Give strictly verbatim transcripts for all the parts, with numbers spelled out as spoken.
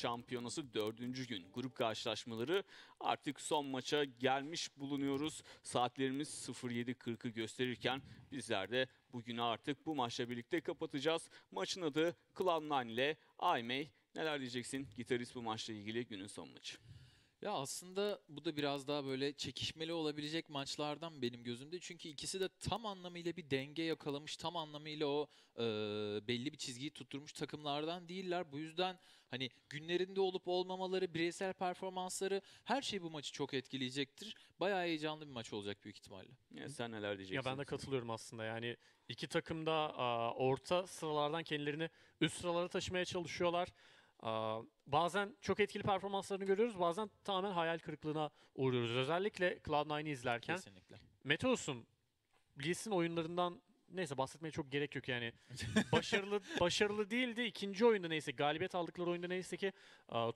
şampiyonası dördüncü gün grup karşılaşmaları artık son maça gelmiş bulunuyoruz. Saatlerimiz sıfır yedi kırkı gösterirken bizler de bugünü artık bu maçla birlikte kapatacağız. Maçın adı Cloud nine ile I May. Neler diyeceksin gitarist bu maçla ilgili, günün son maçı? Ya aslında bu da biraz daha böyle çekişmeli olabilecek maçlardan benim gözümde. Çünkü ikisi de tam anlamıyla bir denge yakalamış, tam anlamıyla o e, belli bir çizgiyi tutturmuş takımlardan değiller. Bu yüzden hani günlerinde olup olmamaları, bireysel performansları, her şey bu maçı çok etkileyecektir. Bayağı heyecanlı bir maç olacak büyük ihtimalle. Ya sen neler diyeceksin? Ya ben de katılıyorum aslında. Yani iki takım da a, orta sıralardan kendilerini üst sıralara taşımaya çalışıyorlar. A, Bazen çok etkili performanslarını görüyoruz, bazen tamamen hayal kırıklığına uğruyoruz. Özellikle Cloud nine'ı izlerken. Kesinlikle. Meteos'un, Blizz'in oyunlarından neyse bahsetmeye çok gerek yok yani. başarılı başarılı değildi. İkinci oyunda neyse, galibiyet aldıkları oyunda neyse ki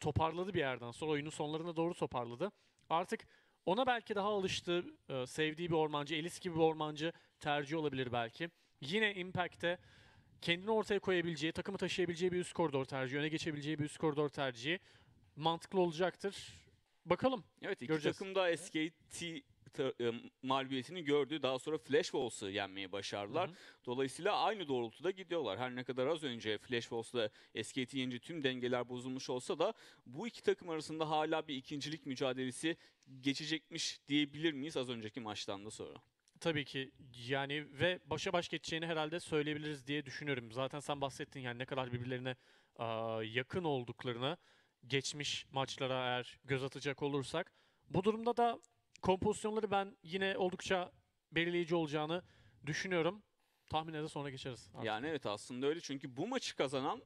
toparladı bir yerden sonra. Oyunun sonlarına doğru toparladı. Artık ona belki daha alıştığı, sevdiği bir ormancı, Elis gibi bir ormancı tercih olabilir belki. Yine Impact'te kendini ortaya koyabileceği, takımı taşıyabileceği bir üst koridor tercihi, öne geçebileceği bir üst koridor tercihi mantıklı olacaktır. Bakalım. Evet, iki göreceğiz. Takım da S K T mağlubiyetini gördü. Daha sonra Flash Wolves'ı yenmeyi başardılar. Hı hı. Dolayısıyla aynı doğrultuda gidiyorlar. Her ne kadar az önce Flash Wolves'la S K T yenince tüm dengeler bozulmuş olsa da bu iki takım arasında hala bir ikincilik mücadelesi geçecekmiş diyebilir miyiz az önceki maçtan da sonra? Tabii ki yani ve başa baş geçeceğini herhalde söyleyebiliriz diye düşünüyorum. Zaten sen bahsettin yani ne kadar birbirlerine a, yakın olduklarını geçmiş maçlara eğer göz atacak olursak. Bu durumda da kompozisyonları ben yine oldukça belirleyici olacağını düşünüyorum. Tahmine de sonra geçeriz artık. Yani evet aslında öyle, çünkü bu maçı kazanan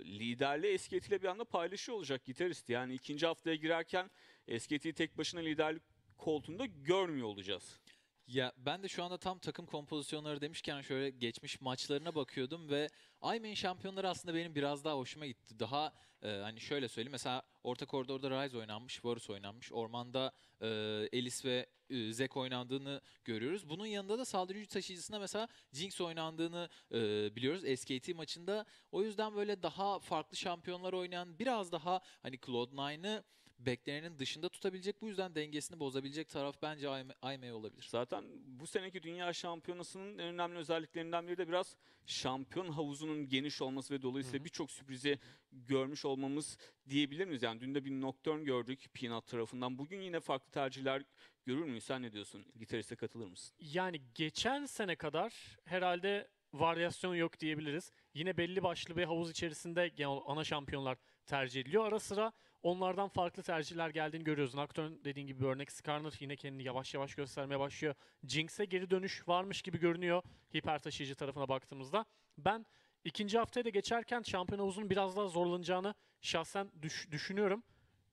liderliği S K T'yle bir anda paylaşıyor olacak gitarist. Yani ikinci haftaya girerken S K T'yi tek başına liderlik koltuğunda görmüyor olacağız. Ya ben de şu anda tam takım kompozisyonları demişken şöyle geçmiş maçlarına bakıyordum ve I May'in şampiyonları aslında benim biraz daha hoşuma gitti. Daha e, hani şöyle söyleyeyim, mesela orta koridorda Ryze oynanmış, Varus oynanmış, ormanda e, Elis ve e, Zek oynandığını görüyoruz. Bunun yanında da saldırıcı taşıyıcısında mesela Jinx oynandığını e, biliyoruz S K T maçında. O yüzden böyle daha farklı şampiyonlar oynayan, biraz daha hani Cloud nine'ı beklerinin dışında tutabilecek, bu yüzden dengesini bozabilecek taraf bence I May olabilir. Zaten bu seneki Dünya Şampiyonası'nın en önemli özelliklerinden biri de biraz şampiyon havuzunun geniş olması ve dolayısıyla birçok sürprizi görmüş olmamız diyebilir miyiz? Yani dün de bir Nocturne gördük Peanut tarafından. Bugün yine farklı tercihler görür müyüz? Sen ne diyorsun? Gitariste katılır mısın? Yani geçen sene kadar herhalde varyasyon yok diyebiliriz. Yine belli başlı bir havuz içerisinde genel ana şampiyonlar tercih ediliyor. Ara sıra onlardan farklı tercihler geldiğini görüyoruz. Nocturne dediğin gibi bir örnek. Skarner yine kendini yavaş yavaş göstermeye başlıyor. Jinx'e geri dönüş varmış gibi görünüyor hiper taşıyıcı tarafına baktığımızda. Ben ikinci haftaya da geçerken şampiyon havuzunun biraz daha zorlanacağını şahsen düş düşünüyorum.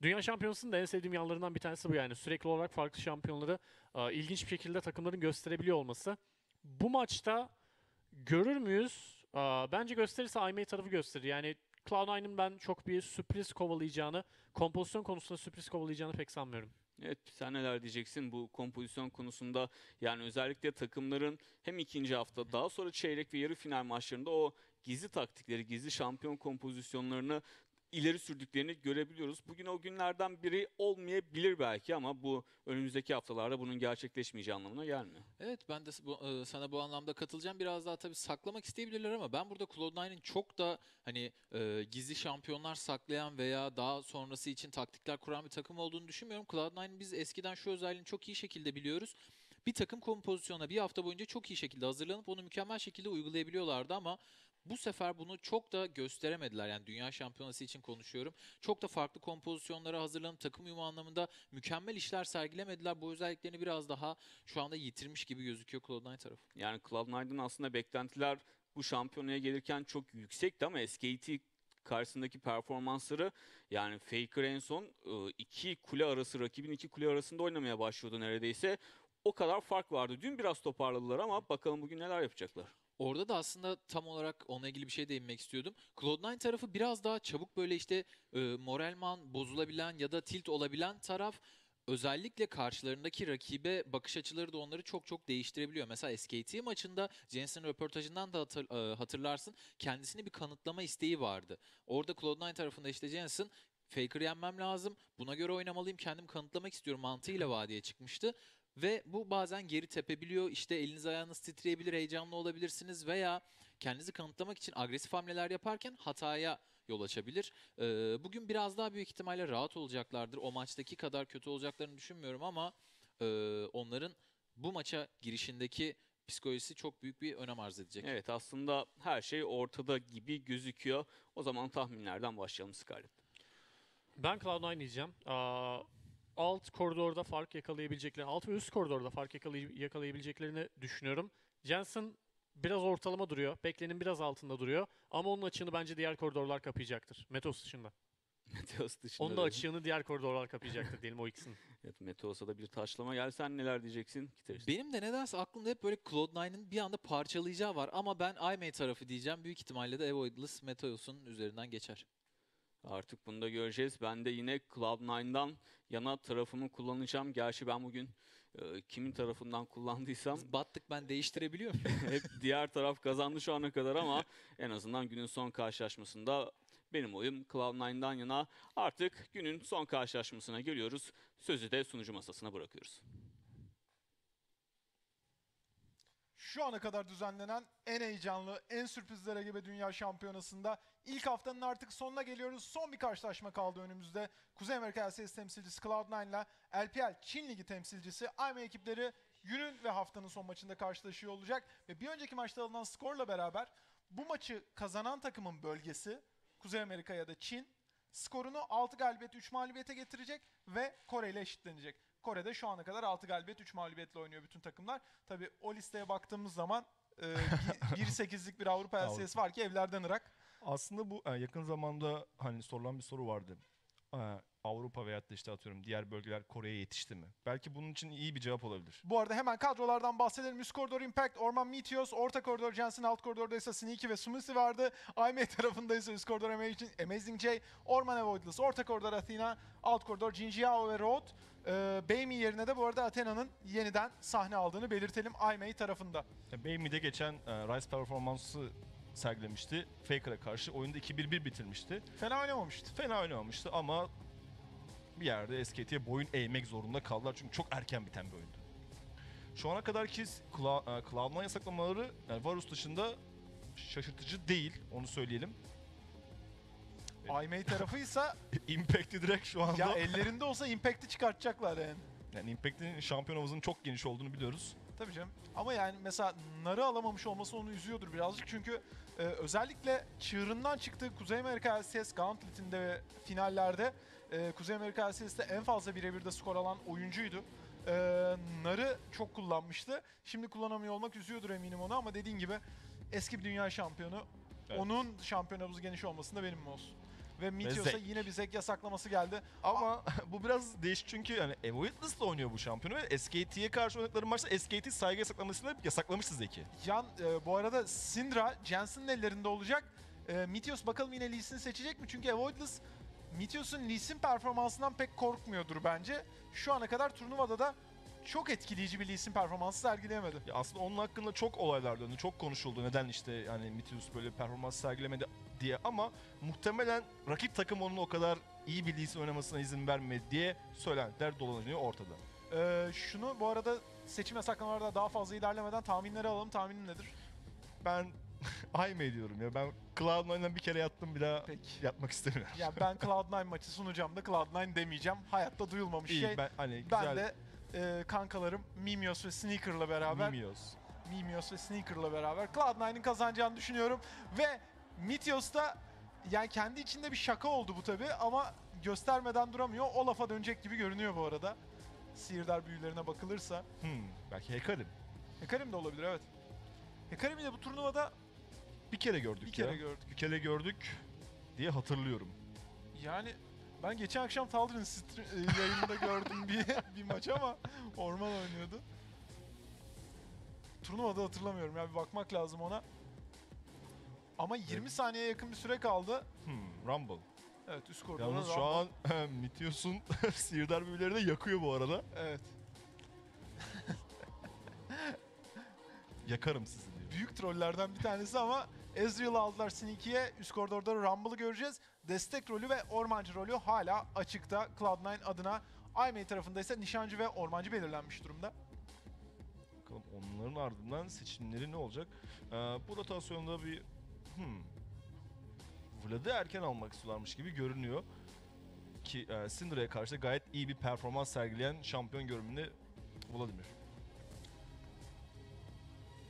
Dünya şampiyonasının da en sevdiğim yanlarından bir tanesi bu yani. Sürekli olarak farklı şampiyonları a, ilginç bir şekilde takımların gösterebiliyor olması. Bu maçta görür müyüz? A, bence gösterirse I May tarafı gösterir. Yani Cloud nine'ın ben çok bir sürpriz kovalayacağını, kompozisyon konusunda sürpriz kovalayacağını pek sanmıyorum. Evet, sen neler diyeceksin bu kompozisyon konusunda? Yani özellikle takımların hem ikinci hafta, daha sonra çeyrek ve yarı final maçlarında o gizli taktikleri, gizli şampiyon kompozisyonlarını ileri sürdüklerini görebiliyoruz. Bugün o günlerden biri olmayabilir belki ama bu önümüzdeki haftalarda bunun gerçekleşmeyeceği anlamına gelmiyor. Evet, ben de bu, sana bu anlamda katılacağım. Biraz daha tabii saklamak isteyebilirler ama ben burada Cloud nine'ın çok da hani e, gizli şampiyonlar saklayan veya daha sonrası için taktikler kuran bir takım olduğunu düşünmüyorum. Cloud nine'ın biz eskiden şu özelliğini çok iyi şekilde biliyoruz. Bir takım kompozisyona bir hafta boyunca çok iyi şekilde hazırlanıp onu mükemmel şekilde uygulayabiliyorlardı ama bu sefer bunu çok da gösteremediler. Yani Dünya Şampiyonası için konuşuyorum. Çok da farklı kompozisyonlara hazırlanıp takım uyumu anlamında mükemmel işler sergilemediler. Bu özelliklerini biraz daha şu anda yitirmiş gibi gözüküyor Cloud nine tarafı. Yani Cloud nine'ın aslında beklentiler bu şampiyonaya gelirken çok yüksekti ama S K T karşısındaki performansları, yani Faker en son iki kule arası, rakibin iki kule arasında oynamaya başlıyordu neredeyse. O kadar fark vardı. Dün biraz toparladılar ama bakalım bugün neler yapacaklar. Orada da aslında tam olarak ona ilgili bir şey değinmek istiyordum. Cloud nine tarafı biraz daha çabuk böyle işte e, moralman, bozulabilen ya da tilt olabilen taraf. özellikle karşılarındaki rakibe bakış açıları da onları çok çok değiştirebiliyor. Mesela S K T maçında Jensen röportajından da hatır, hatırlarsın kendisini bir kanıtlama isteği vardı. Orada Cloud nine tarafında işte Jensen Faker'ı yenmem lazım, buna göre oynamalıyım, kendimi kanıtlamak istiyorum mantığıyla vadeye çıkmıştı. Ve bu bazen geri tepebiliyor, işte eliniz ayağınız titreyebilir, heyecanlı olabilirsiniz veya kendinizi kanıtlamak için agresif hamleler yaparken hataya yol açabilir. Ee, bugün biraz daha büyük ihtimalle rahat olacaklardır. O maçtaki kadar kötü olacaklarını düşünmüyorum ama e, onların bu maça girişindeki psikolojisi çok büyük bir önem arz edecek. Evet, aslında her şey ortada gibi gözüküyor. O zaman tahminlerden başlayalım Scarlett. Ben Cloud nine diyeceğim. Aa... Alt koridorda fark yakalayabileceklerini, alt ve üst koridorda fark yakalay yakalayabileceklerini düşünüyorum. Jensen biraz ortalama duruyor. Beklenin biraz altında duruyor. Ama onun açığını bence diğer koridorlar kapayacaktır. Meteos dışında. Meteos dışında. Onun da açığını diğer koridorlar kapayacaktır diyelim o ikisinin. Evet, Meteos'a da bir taşlama gelsen neler diyeceksin? Gitarist. Benim de nedense aklımda hep böyle Cloud nine'ın bir anda parçalayacağı var. Ama ben I May tarafı diyeceğim. Büyük ihtimalle de Avoidless Meteos'un üzerinden geçer. Artık bunu da göreceğiz. Ben de yine Cloud nine'dan yana tarafımı kullanacağım. Gerçi ben bugün e, kimin tarafından kullandıysam... Biz battık, ben değiştirebiliyor muyum? Hep diğer taraf kazandı şu ana kadar ama en azından günün son karşılaşmasında benim oyum Cloud nine'dan yana. Artık günün son karşılaşmasına geliyoruz. Sözü de sunucu masasına bırakıyoruz. Şu ana kadar düzenlenen en heyecanlı, en sürprizlere gebe Dünya Şampiyonası'nda ilk haftanın artık sonuna geliyoruz. Son bir karşılaşma kaldı önümüzde. Kuzey Amerika L C S temsilcisi Cloud nine ile L P L Çin Ligi temsilcisi I May ekipleri günün ve haftanın son maçında karşılaşıyor olacak. Ve bir önceki maçta alınan skorla beraber bu maçı kazanan takımın bölgesi Kuzey Amerika ya da Çin skorunu altı galibiyet üç mağlubiyete getirecek ve Kore ile eşitlenecek. Kore'de şu ana kadar altı galibiyet üç mağlubiyetle oynuyor bütün takımlar. Tabii o listeye baktığımız zaman e, bir sekizlik bir Avrupa L C S var ki evlerden Irak. Aslında bu yakın zamanda hani sorulan bir soru vardı. Avrupa veyahut da işte atıyorum diğer bölgeler Kore'ye yetişti mi? Belki bunun için iyi bir cevap olabilir. Bu arada hemen kadrolardan bahsedelim. Üst koridor Impact, Orman Meteos, orta koridor Jensen, alt koridorda ise Sneaky ve Smoothie vardı. I May tarafında ise üst koridor AmazingJ, Orman Avoidless, orta koridor Athena, alt koridor Jinjiao ve Road. Ee, Baymi yerine de bu arada Athena'nın yeniden sahne aldığını belirtelim I May tarafında. Baymi'de geçen uh, Rise performansı sergilemişti. Faker'a karşı oyunda iki bir bir bitirmişti. Fena oynamamıştı. Fena oynamamıştı ama bir yerde S K T'ye boyun eğmek zorunda kaldılar çünkü çok erken biten bir oyundu. Şu ana kadarki Cloud nine yasaklamaları yani Varus dışında şaşırtıcı değil, onu söyleyelim. I May tarafıysa Impact'i direkt şu anda... Ya ellerinde olsa Impact'i çıkartacaklar yani. Yani Impact'in şampiyon havuzunun çok geniş olduğunu biliyoruz. Tabii canım. Ama yani mesela narı alamamış olması onu üzüyordur birazcık çünkü e, özellikle çığırından çıktığı Kuzey Amerika L C S Gauntlet'inde ve finallerde e, Kuzey Amerika L C S'te en fazla birebir de skor alan oyuncuydu. E, narı çok kullanmıştı. Şimdi kullanamıyor olmak üzüyordur eminim onu ama dediğin gibi eski bir dünya şampiyonu. Evet. Onun şampiyon havuzu geniş olmasında benim mi olsun? Ve Meteos'a yine bir zek yasaklaması geldi. Ama bu biraz değişik çünkü yani Avoidless'la oynuyor bu şampiyonu ve S K T'ye karşı oynadıkları maçta S K T saygı yasaklamasıyla yasaklamıştı zeki. Yan, e, bu arada Syndra, Jensen'in ellerinde olacak. E, Meteos bakalım yine Lee Sin seçecek mi? Çünkü Avoidless, Meteos'un Lee Sin performansından pek korkmuyordur bence. Şu ana kadar turnuvada da çok etkileyici bir Lee Sin performansı sergileyemedi. Ya aslında onun hakkında çok olaylar döndü, çok konuşuldu. Neden işte yani Meteos böyle performans sergilemedi diye ama muhtemelen rakip takım onun o kadar iyi bir Lee Sin oynamasına izin vermedi diye söylentiler dolanıyor ortada. Ee, şunu bu arada seçim yasaklamalarda daha fazla ilerlemeden tahminleri alalım. Tahminin nedir? Ben I May diyorum ya. Ben Cloud nine'dan bir kere yattım, bir daha Peki. yatmak istemiyorum. Ya ben Cloud nine maçı sunacağım da Cloud nine demeyeceğim. Hayatta duyulmamış iyi, şey. Ben, hani, güzel. Ben de e, kankalarım Meteos ve Sneaker'la beraber Meteos. Meteos ve Sneaker'la beraber Cloud nine'in kazanacağını düşünüyorum ve Meteos'ta yani kendi içinde bir şaka oldu bu tabi ama göstermeden duramıyor. Olaf'a dönecek gibi görünüyor bu arada. Sihirdar büyülerine bakılırsa. Hmm, belki Hecarim. Hecarim de olabilir, evet. Hecarim'i de bu turnuvada bir kere gördük. Bir kere ya. gördük. Bir kere gördük diye hatırlıyorum. Yani ben geçen akşam Taldrin yayınında gördüm bir, bir maç ama Orman oynuyordu. Turnuvada hatırlamıyorum ya, bir bakmak lazım ona. Ama yirmi saniyeye yakın bir süre kaldı. Hmm, Rumble. Evet, üst koridorda Rumble. Yalnız şu an Mithyus'un sihirdar büyüleri de yakıyor bu arada. Evet. Yakarım sizi diyor. Büyük trollerden bir tanesi ama Ezreal'ı aldılar Sneaky'ye. Üst koridorda Rumble'ı göreceğiz. Destek rolü ve ormancı rolü hala açıkta Cloud nine adına. I May tarafında ise nişancı ve ormancı belirlenmiş durumda. Bakalım onların ardından seçimleri ne olacak? Ee, bu rotasyonda bir... Hmm. Vlad'ı erken almak istiyorlarmış gibi görünüyor. Ki e, Syndra'ya karşı gayet iyi bir performans sergileyen şampiyon görünümünde Vladimir.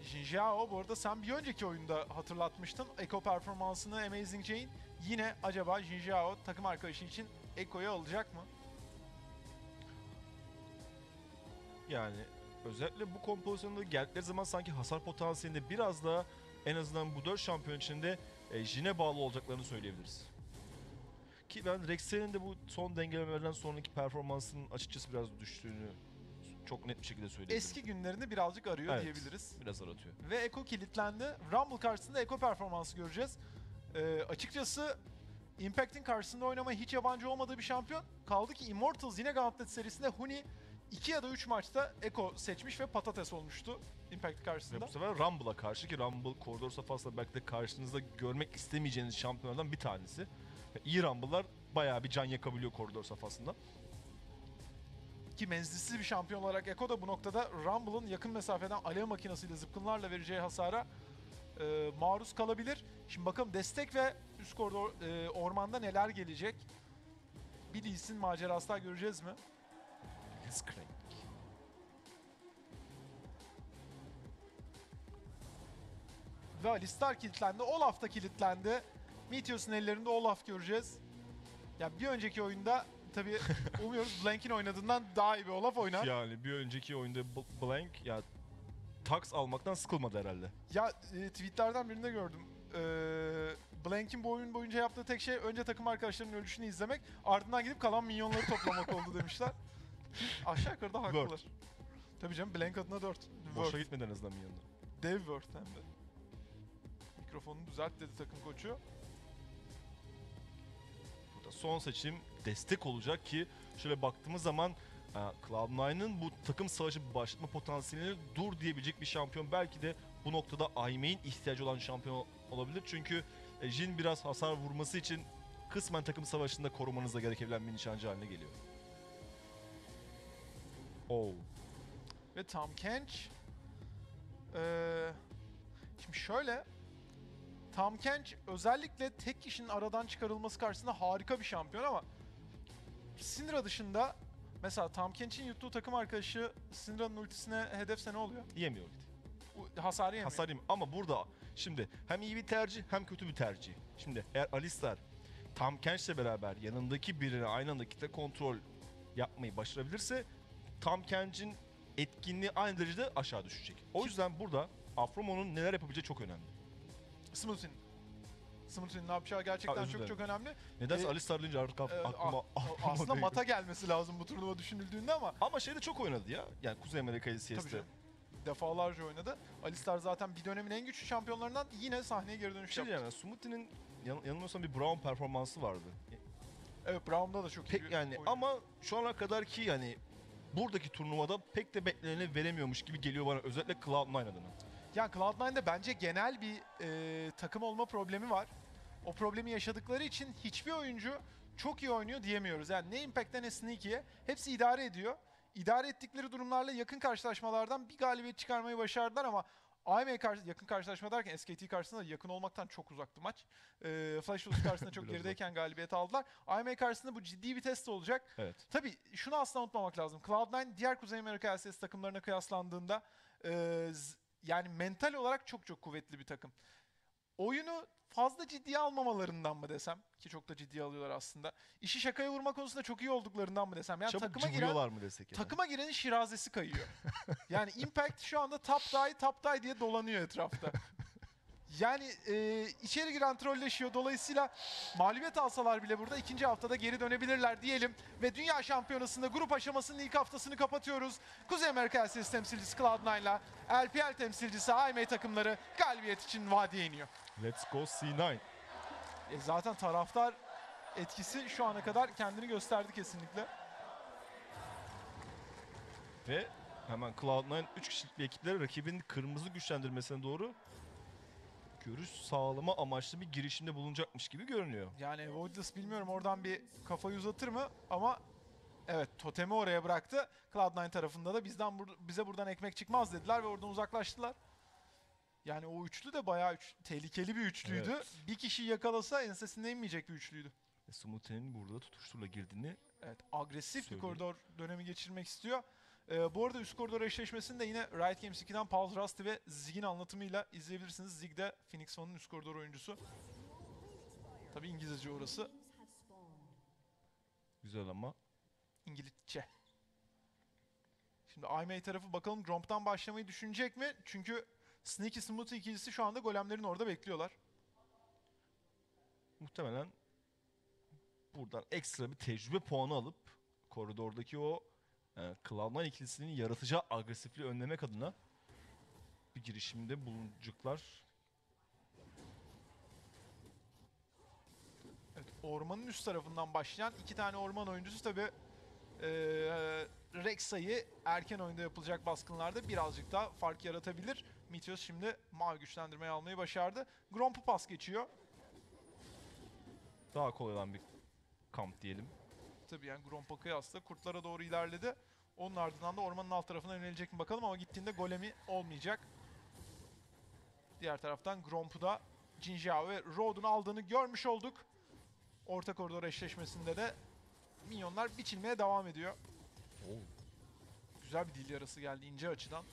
Jinjiao bu arada sen bir önceki oyunda hatırlatmıştın Ekko performansını AmazingJ'in. Yine acaba Jinjiao takım arkadaşı için Ekko'yu alacak mı? Yani özellikle bu kompozisyonda geldikleri zaman sanki hasar potansiyelinde biraz daha en azından bu dört şampiyon içinde e, Jin'e bağlı olacaklarını söyleyebiliriz. Ki ben Rek'Sai'nin de bu son dengelemelerden sonraki performansının açıkçası biraz düştüğünü çok net bir şekilde söyleyebilirim. Eski günlerini birazcık arıyor, evet, diyebiliriz. Biraz aratıyor. Ve Ekko kilitlendi. Rumble karşısında Ekko performansı göreceğiz. E, açıkçası Impact'in karşısında oynamaya hiç yabancı olmadığı bir şampiyon. Kaldı ki Immortals yine Gauntlet serisinde Huni iki ya da üç maçta Ekko seçmiş ve patates olmuştu Impact karşısında. Ve bu sefer Rumble'a karşı ki Rumble koridor safhasında belki de karşınızda görmek istemeyeceğiniz şampiyonlardan bir tanesi. İyi Rumble'lar bayağı bir can yakabiliyor koridor safhasında. Ki menzilsiz bir şampiyon olarak Ekko da bu noktada Rumble'ın yakın mesafeden alev makinesiyle zıpkınlarla vereceği hasara e, maruz kalabilir. Şimdi bakalım destek ve üst koridor e, ormanda neler gelecek? Bir değilsin macerası daha göreceğiz mi? Crank. Ve Alistar kilitlendi. Olaf da kilitlendi. Meteos'un ellerinde Olaf göreceğiz. Ya bir önceki oyunda tabii umuyoruz Blank'in oynadığından daha iyi bir Olaf oynar. Yani bir önceki oyunda Blank ya tax almaktan sıkılmadı herhalde. Ya e, tweetlerden birinde gördüm. E, Blank'in bu oyun boyunca yaptığı tek şey önce takım arkadaşlarının ölüşünü izlemek, ardından gidip kalan minyonları toplamak oldu demişler. Aşağı yukarıda haklılar. Tabii canım, Blank adına dört. Boşa gitmeden azından bir yanına. Dev Word hem de. Mikrofonu düzelt dedi takım koçu. Burada son seçim destek olacak ki şöyle baktığımız zaman Cloud nine'ın bu takım savaşı başlatma potansiyelini dur diyebilecek bir şampiyon. Belki de bu noktada I May'in ihtiyacı olan şampiyon olabilir. Çünkü Jhin biraz hasar vurması için kısmen takım savaşında korumanızda gerekebilen bir nişancı haline geliyor. Oh. Ve Tahm Kench. Ee, şimdi şöyle, Tahm Kench özellikle tek kişinin aradan çıkarılması karşısında harika bir şampiyon ama Syndra dışında mesela Tahm Kench'in yuttuğu takım arkadaşı Syndra'nın ultisine hedefse ne oluyor? Yemiyor ulti. Hasar yemiyor. Hasar yemiyor ama burada şimdi hem iyi bir tercih hem kötü bir tercih. Şimdi eğer Alistar Tahm Kench'le beraber yanındaki birine aynı anda kitle kontrol yapmayı başarabilirse Tahm Kench'in etkinliği aynı derecede aşağı düşecek. O yüzden burada Afromo'nun neler yapabileceği çok önemli. Smoothie'nin. Smoothie'nin ne yapacağı gerçekten ha, çok çok önemli. Nedense ee, Alistar deyince artık e, aklıma... aklıma aslında mata gelmesi lazım bu turnuva düşünüldüğünde ama... Ama şeyde çok oynadı ya. Yani Kuzey Amerika L C S'te. Defalarca oynadı. Alistar zaten bir dönemin en güçlü şampiyonlarından yine sahneye geri dönüş şey yaptı. Yani, Smoothie'nin yan, yanılmıyorsam bir Brown performansı vardı. Evet, Brown'da da çok Pek iyi yani oynadı. Ama şu ana kadar ki yani... Buradaki turnuvada pek de bekleneni veremiyormuş gibi geliyor bana, özellikle Cloud nine adına. Yani Cloud nine'de bence genel bir e, takım olma problemi var. O problemi yaşadıkları için hiçbir oyuncu çok iyi oynuyor diyemiyoruz. Yani ne Impact'te ne Sneaky'ye hepsi idare ediyor. İdare ettikleri durumlarla yakın karşılaşmalardan bir galibiyet çıkarmayı başardılar ama I M'ye karşı yakın karşılaşma derken S K T karşısında yakın olmaktan çok uzaktı maç. Ee, Flash Wolves karşısında çok gerideyken galibiyet aldılar. I May karşısında bu ciddi bir test olacak. Evet. Tabii şunu asla unutmamak lazım. Cloud nine diğer Kuzey Amerika L C S takımlarına kıyaslandığında e, yani mental olarak çok çok kuvvetli bir takım. Oyunu fazla ciddiye almamalarından mı desem, ki çok da ciddiye alıyorlar aslında. İşi şakaya vurma konusunda çok iyi olduklarından mı desem. Yani çabuk takıma giren, mı desek yani? Takıma girenin şirazesi kayıyor. Yani Impact şu anda top die, top die diye dolanıyor etrafta. Yani e, içeri giren trolleşiyor. Dolayısıyla mağlubiyet alsalar bile burada ikinci haftada geri dönebilirler diyelim. Ve Dünya Şampiyonası'nda grup aşamasının ilk haftasını kapatıyoruz. Kuzey Amerika L C S temsilcisi Cloud nine'la L P L temsilcisi I M takımları galibiyet için vadiye iniyor. Let's go C nine. E zaten taraftar etkisi şu ana kadar kendini gösterdi kesinlikle. Ve hemen Cloud nine üç kişilik bir ekiplere rakibin kırmızı güçlendirmesine doğru görüş sağlama amaçlı bir girişimde bulunacakmış gibi görünüyor. Yani Avoidless bilmiyorum oradan bir kafayı uzatır mı ama evet totemi oraya bıraktı. Cloud nine tarafında da bizden bur bize buradan ekmek çıkmaz dediler ve oradan uzaklaştılar. Yani o üçlü de bayağı üç tehlikeli bir üçlüydü. Evet. Bir kişi yakalasa ensesine inmeyecek bir üçlüydü. E, Smoothie'nin burada tutuşturla girdiğini evet agresif söyleyeyim. Bir koridor dönemi geçirmek istiyor. Ee, bu arada üst koridor eşleşmesini de yine Riot Games iki'den Paul Rusty ve Zig'in anlatımıyla izleyebilirsiniz. Zig de Phoenix One'un üst koridor oyuncusu. Tabii İngilizce orası. Güzel ama. İngilizce. Şimdi I May tarafı bakalım Gromp'tan başlamayı düşünecek mi? Çünkü Sneaky Smoothie ikilisi şu anda golemlerin orada bekliyorlar. Muhtemelen buradan ekstra bir tecrübe puanı alıp koridordaki o yani Cloud nine ikilisinin yaratacağı agresifliği önlemek adına bir girişimde bulunacaklar. Evet, ormanın üst tarafından başlayan iki tane orman oyuncusu tabii e, Rek'Sai'yi erken oyunda yapılacak baskınlarda birazcık daha fark yaratabilir. Mithyus şimdi mavi güçlendirmeyi almayı başardı. Gromp'u pas geçiyor. Daha kolay olan bir kamp diyelim. Tabii yani Gromp'a kıyasla kurtlara doğru ilerledi. Onun ardından da ormanın alt tarafına yönelecek mi bakalım ama gittiğinde golemi olmayacak. Diğer taraftan Gromp'u da Jinjiao ve Road'un aldığını görmüş olduk. Orta koridor eşleşmesinde de minyonlar biçilmeye devam ediyor. Oo. Güzel bir dil yarası geldi ince açıdan.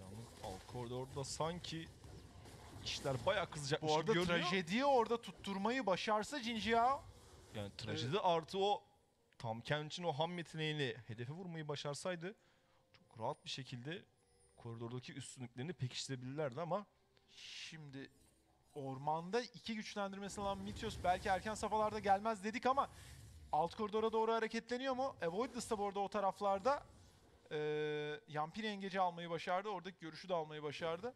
Yalnız alt koridorda sanki işler bayağı kızacakmış gibi görünüyor. Bu arada trajediyi orada tutturmayı başarsa Jinjiao. Yani trajedi evet. Artı o Tahm Kench'in o ham yeteneğini hedefe vurmayı başarsaydı çok rahat bir şekilde koridordaki üstünlüklerini pekiştirebilirlerdi ama şimdi ormanda iki güçlendirmesi olan Mithyus belki erken safhalarda gelmez dedik ama alt koridora doğru hareketleniyor mu? Avoidless da bu arada o taraflarda ee, Yampiri engeci almayı başardı. Oradaki görüşü de almayı başardı.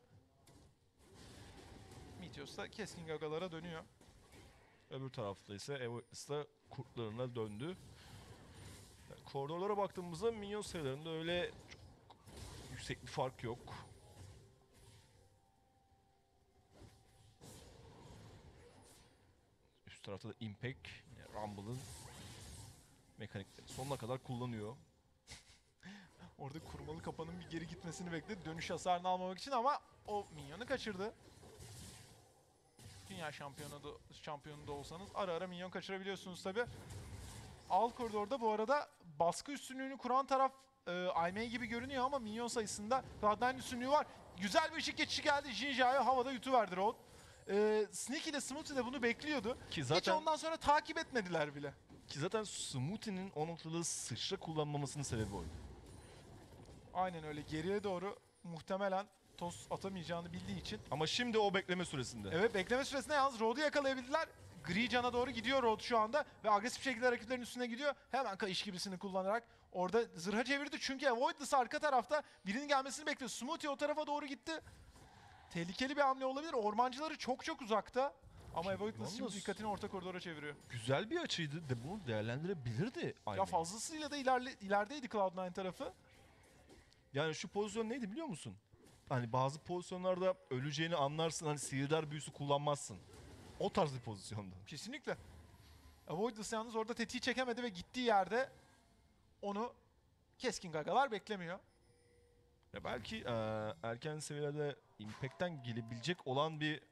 Mithyus da keskin gagalara dönüyor. Öbür tarafta ise Avoidless da kurtlarına döndü. Yani koridorlara baktığımızda minyon sayılarında öyle çok yüksek bir fark yok. Üst tarafta da Impact, yani Rumble'ın mekanikleri sonuna kadar kullanıyor. Orada kurmalı kapanın bir geri gitmesini bekledi. Dönüş hasarını almamak için ama o minyonu kaçırdı. Dünya şampiyonu da, şampiyonu da olsanız ara ara minyon kaçırabiliyorsunuz tabi. Alt koridorda bu arada baskı üstünlüğünü kuran taraf e, I May gibi görünüyor ama minyon sayısında Cloud nine'ın üstünlüğü var. Güzel bir ışık geçişi geldi. Jinjia'ya havada yutuverdi Road. E, Sneaky ile Smoothie de bunu bekliyordu. Ki zaten, hiç ondan sonra takip etmediler bile. Ki zaten Smoothie'nin o noktada sıçra kullanmamasının sebebi oydu. Aynen öyle. Geriye doğru muhtemelen toz atamayacağını bildiği için. Ama şimdi o bekleme süresinde. Evet bekleme süresinde yalnız Road'u yakalayabildiler. Gri cana doğru gidiyor Road şu anda ve agresif şekilde rakiplerin üstüne gidiyor. Hemen kayış gibisini kullanarak orada zırha çevirdi. Çünkü Avoidless arka tarafta birinin gelmesini bekliyor. Smoothie o tarafa doğru gitti. Tehlikeli bir hamle olabilir. Ormancıları çok çok uzakta. Ama Avoidless şimdi dikkatini orta koridora çeviriyor. Güzel bir açıydı. De bunu değerlendirebilirdi. Ya fazlasıyla da ilerle, ilerideydi Cloud nine tarafı. Yani şu pozisyon neydi biliyor musun? Hani bazı pozisyonlarda öleceğini anlarsın, hani sihirdar büyüsü kullanmazsın. O tarz bir pozisyonda. Kesinlikle. Avoidless yalnız orada tetiği çekemedi ve gittiği yerde onu keskin gagalar beklemiyor. Ya belki e, erken seviyelerde Impact'ten gelebilecek olan bir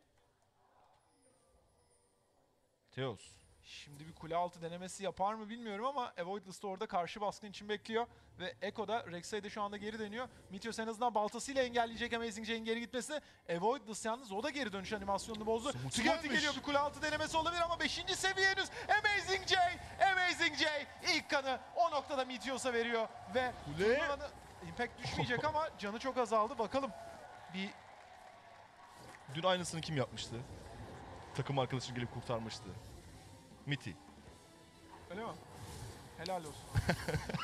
Teos. Şimdi bir kule altı denemesi yapar mı bilmiyorum ama Avoidless da orada karşı baskın için bekliyor. Ve Ekko da Rek'Sai de şu anda geri dönüyor. Mithyus en azından baltasıyla engelleyecek AmazingJ'in geri gitmesini. Avoidless yalnız o da geri dönüş animasyonunu bozdu. Smoothie geliyor, bir kule altı denemesi olabilir ama beşinci seviye henüz. AmazingJ, AmazingJ ilk kanı o noktada Mithyus'a veriyor. Ve turnuvanı Impact düşmeyecek ama canı çok azaldı. Bakalım bir... Dün aynısını kim yapmıştı? Takım arkadaşım gelip kurtarmıştı. Miti. Öyle mi? Helal olsun.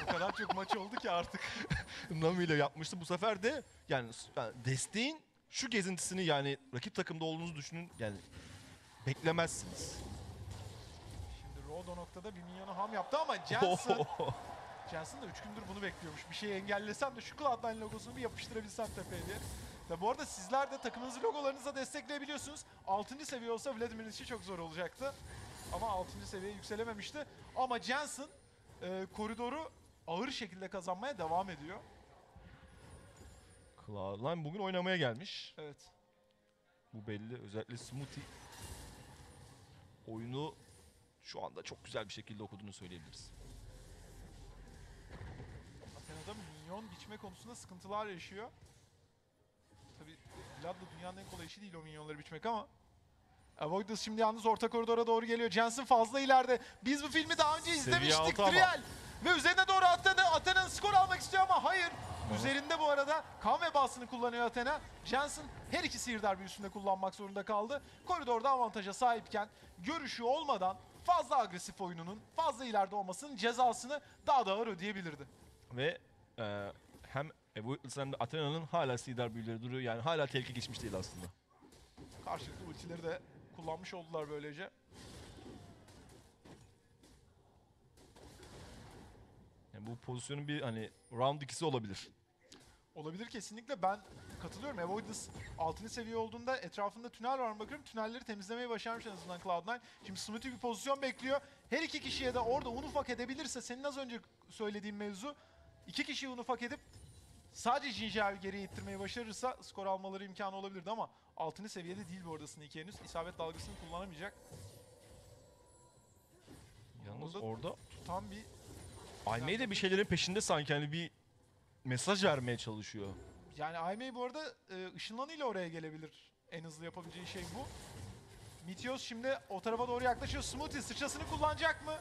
O kadar çok maç oldu ki artık. Nami ile yapmıştı. Bu sefer de yani, yani desteğin şu gezintisini yani rakip takımda olduğunuzu düşünün. Yani beklemezsiniz. Şimdi Road o noktada bir minyonu ham yaptı ama Jensen... Oh. Jensen de üç gündür bunu bekliyormuş. Bir şeyi engellesem de şu Cloud nine logosunu bir yapıştırabilsem tepeye diye. Tabi bu arada sizler de takımınızı logolarınızla destekleyebiliyorsunuz. altıncı seviye olsa Vladimir'in işi çok zor olacaktı. Ama altıncı seviyeye yükselememişti. Ama Jensen e, koridoru ağır şekilde kazanmaya devam ediyor. Cloud nine bugün oynamaya gelmiş. Evet. Bu belli. Özellikle Smoothie oyunu şu anda çok güzel bir şekilde okuduğunu söyleyebiliriz. Athena'da minyon biçme konusunda sıkıntılar yaşıyor. Tabii Vlad'da dünyanın en kolay işi değil o minyonları biçmek ama. Avoidless şimdi yalnız orta koridora doğru geliyor. Jensen fazla ileride. Biz bu filmi daha önce izlemiştik. Trial. Ve üzerine doğru atladı. Athena'nın skor almak istiyor ama hayır. Evet. Üzerinde bu arada kan ve basını kullanıyor Athena. Jensen her iki sihir darbe üstünde kullanmak zorunda kaldı. Koridorda avantaja sahipken görüşü olmadan fazla agresif oyununun, fazla ileride olmasının cezasını daha da ağır ödeyebilirdi. Ve e, hem Avoidless hem de Athena'nın hala sihir darbeleri duruyor. Yani hala tehlike geçmiş değil aslında. Karşılıklı ultileri de kullanmış oldular böylece. Yani bu pozisyonun bir hani round ikisi olabilir. Olabilir kesinlikle. Ben katılıyorum. Avoidless altıncı seviye olduğunda etrafında tünel var mı bakıyorum. Tünelleri temizlemeyi başarmış en azından Cloud nine. Şimdi Smoothie bir pozisyon bekliyor. Her iki kişiye de orada un ufak edebilirse senin az önce söylediğin mevzu, iki kişiyi un ufak edip sadece Jinjiao'yu geriye ittirmeyi başarırsa skor almaları imkanı olabilirdi ama altıncı seviyede değil bu arada Sneaky henüz. İsabet dalgasını kullanamayacak. Yalnız orada, orada tutan bir... I May de bir şeylerin peşinde sanki hani bir mesaj vermeye çalışıyor. Yani I May bu arada ışınlanıyla oraya gelebilir. En hızlı yapabileceği şey bu. Meteos şimdi o tarafa doğru yaklaşıyor. Smoothie sıçrasını kullanacak mı?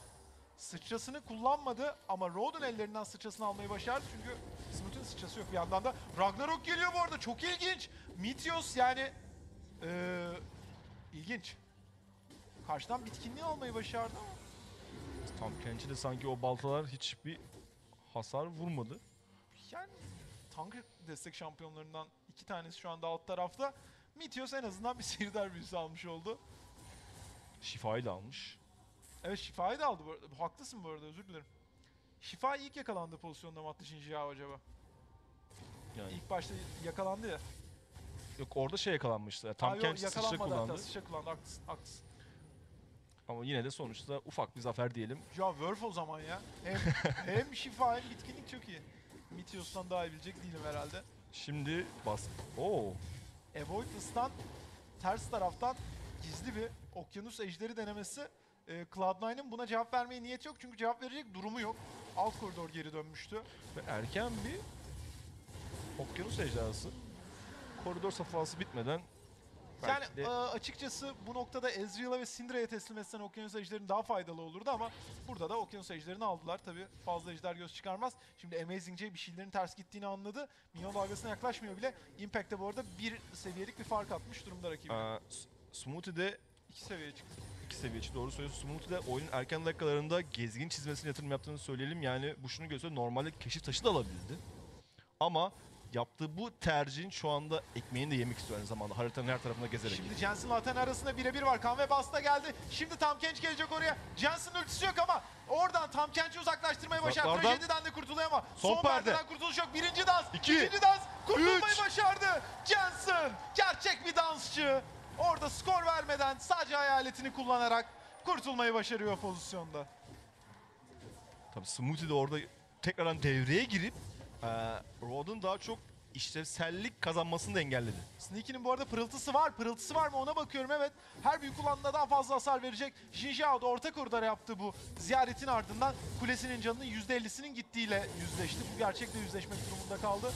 Sıçrasını kullanmadı ama Road'un ellerinden sıçrasını almayı başardı çünkü Smooth'un sıçrası yok bir yandan da. Ragnarok geliyor bu arada, çok ilginç. Mithyus yani ee, ilginç. Karşıdan bitkinliği almayı başardı ama. Tahm Kench'e de sanki o baltalar hiçbir hasar vurmadı. Yani tank destek şampiyonlarından iki tanesi şu anda alt tarafta. Mithyus en azından bir sihir darbesi almış oldu. Şifayı da almış. Evet, şifayı da aldı bu arada. Haklısın bu arada, özür dilerim. Şifa ilk yakalandı pozisyonda mı attı Jinjiao acaba? Yani. İlk başta yakalandı ya. Yok, orada şey yakalanmıştı. Tahm Kench sıçra kullandı. Sıçra kullandı, haklısın, haklısın. Ama yine de sonuçta ufak bir zafer diyelim. Ya Wurf o zaman ya. Hem, hem şifa hem bitkinlik çok iyi. Meteos'tan daha iyi bilecek değilim herhalde. Şimdi bas. Oo. Avoidless'tan ters taraftan gizli bir okyanus ejderi denemesi. Cloud nine'ın buna cevap vermeye niyeti yok çünkü cevap verecek durumu yok. Alt koridor geri dönmüştü. Ve erken bir okyanus ejderhası. Koridor safhası bitmeden... Yani de... ıı, açıkçası bu noktada Ezreal'a ve Syndra'ya teslim etsen okyanus ejderinin daha faydalı olurdu ama burada da okyanus ejderini aldılar. Tabii fazla ejder göz çıkarmaz. Şimdi AmazingJ bir şeylerin ters gittiğini anladı. Minyon dalgasına yaklaşmıyor bile. Impact'te bu arada bir seviyelik bir fark atmış durumda rakibine. Smoothie'de iki seviyeye çıktı. Seviye için doğru söylüyorsun. Smoothie'de oyunun erken dakikalarında gezgin çizmesine yatırım yaptığını söyleyelim. Yani bu şunu gösteriyor. Normalde keşif taşı da alabildi. Ama yaptığı bu tercihin şu anda ekmeğini de yemek istiyor aynı zamanda. Haritanın her tarafında gezerek. Şimdi Jensen'la Athena arasında birebir var. Kan ve Basta geldi. Şimdi Tahm Kench gelecek oraya. Jensen'ın ultisi yok ama oradan Tahm Kench'i uzaklaştırmayı başardı. Trajediden de kurtuluyor ama son, son perdeden kurtuluş yok. Birinci dans, İki, ikinci dans. Kurtulmayı üç. başardı. Jensen gerçek bir dansçı. Orada skor vermeden sadece hayaletini kullanarak kurtulmayı başarıyor pozisyonda. Tabii Smoothie de orada tekrardan devreye girip ee, Road'un daha çok işlevsellik kazanmasını da engelledi. Sneaky'nin bu arada pırıltısı var. Pırıltısı var mı ona bakıyorum, evet. Her büyük kullanımda daha fazla hasar verecek. Jinjiao da orta koridora yaptı bu ziyaretin ardından. Kulesinin canının yüzde ellisinin gittiğiyle yüzleşti. Bu gerçekle yüzleşmek durumunda kaldı.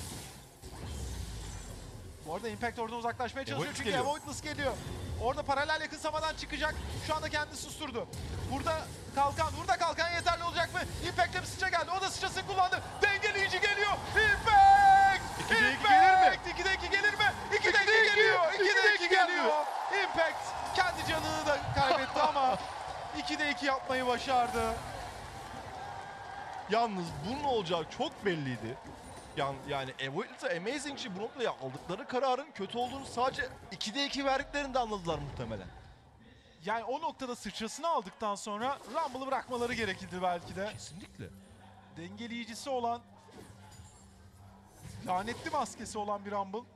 Bu arada Impact oradan uzaklaşmaya çalışıyor Avoidless çünkü geliyor. Avoidless geliyor. Orada paralel yakın samadan çıkacak. Şu anda kendisi susturdu. Burada kalkan, burada kalkan yeterli olacak mı? Impact'le bir sıçra geldi. O da sıçrasını kullandı. Dengeleyici geliyor. Impact! Impact! ikide iki gelir mi? ikide iki geliyor. ikide iki geliyor. Impact kendi canını da kaybetti ama ikide iki yapmayı başardı. Yalnız bunun olacağı çok belliydi. Yani, yani Avoidless'a AmazingJ Brumpley'e aldıkları kararın kötü olduğunu sadece ikide iki verdiklerini de anladılar muhtemelen. Yani o noktada sıçrasını aldıktan sonra Rumble'ı bırakmaları gerekirdi belki de. Kesinlikle. Dengeleyicisi olan, lanetli maskesi olan bir Rumble.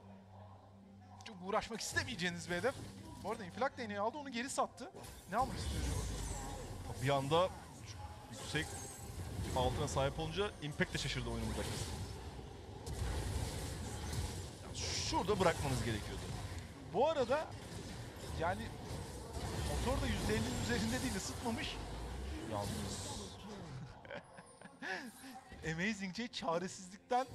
Çok uğraşmak istemeyeceğiniz bir hedef. Bu arada infilak deneyi aldı, onu geri sattı. Ne almak istiyor? Bir anda yüksek altına sahip olunca Impact de şaşırdı oyunumuzdaki. Şurada bırakmanız gerekiyordu. Bu arada yani motor da yüzde ellinin üzerinde değil, ısıtmamış. Yalnız. AmazingJ çaresizlikten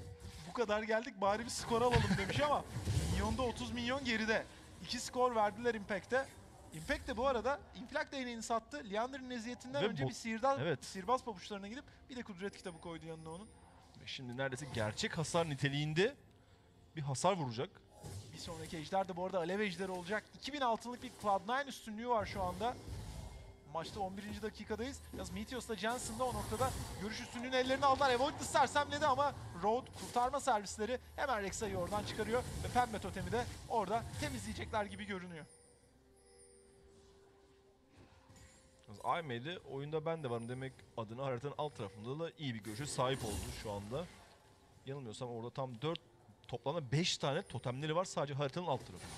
bu kadar geldik, bari bir skor alalım demiş ama milyonda otuz milyon geride. İki skor verdiler Impact'e. Impact de bu arada infilak değneğini sattı. Leander'ın eziyetinden ve önce bir sihirdar, evet, sihirbaz pabuçlarına gidip bir de kudret kitabı koydu yanına onun. Ve şimdi neredeyse gerçek hasar niteliğinde bir hasar vuracak. Bir sonraki ejder de bu arada alev ejderi olacak. iki bin altınlık bir Cloud nine üstünlüğü var şu anda. Maçta on birinci dakikadayız. Yalnız Meteos'la Jensen'da o noktada görüş üstünlüğünü ellerine aldılar. Avoidless sersemledi ama Road kurtarma servisleri hemen Rek'Sai'yi oradan çıkarıyor. Ve pembe totemi de orada temizleyecekler gibi görünüyor. I May'de oyunda ben de varım demek adına haritanın alt tarafında da iyi bir görüşe sahip oldu şu anda. Yanılmıyorsam orada tam dört, toplamda beş tane totemleri var sadece haritanın alt tarafında.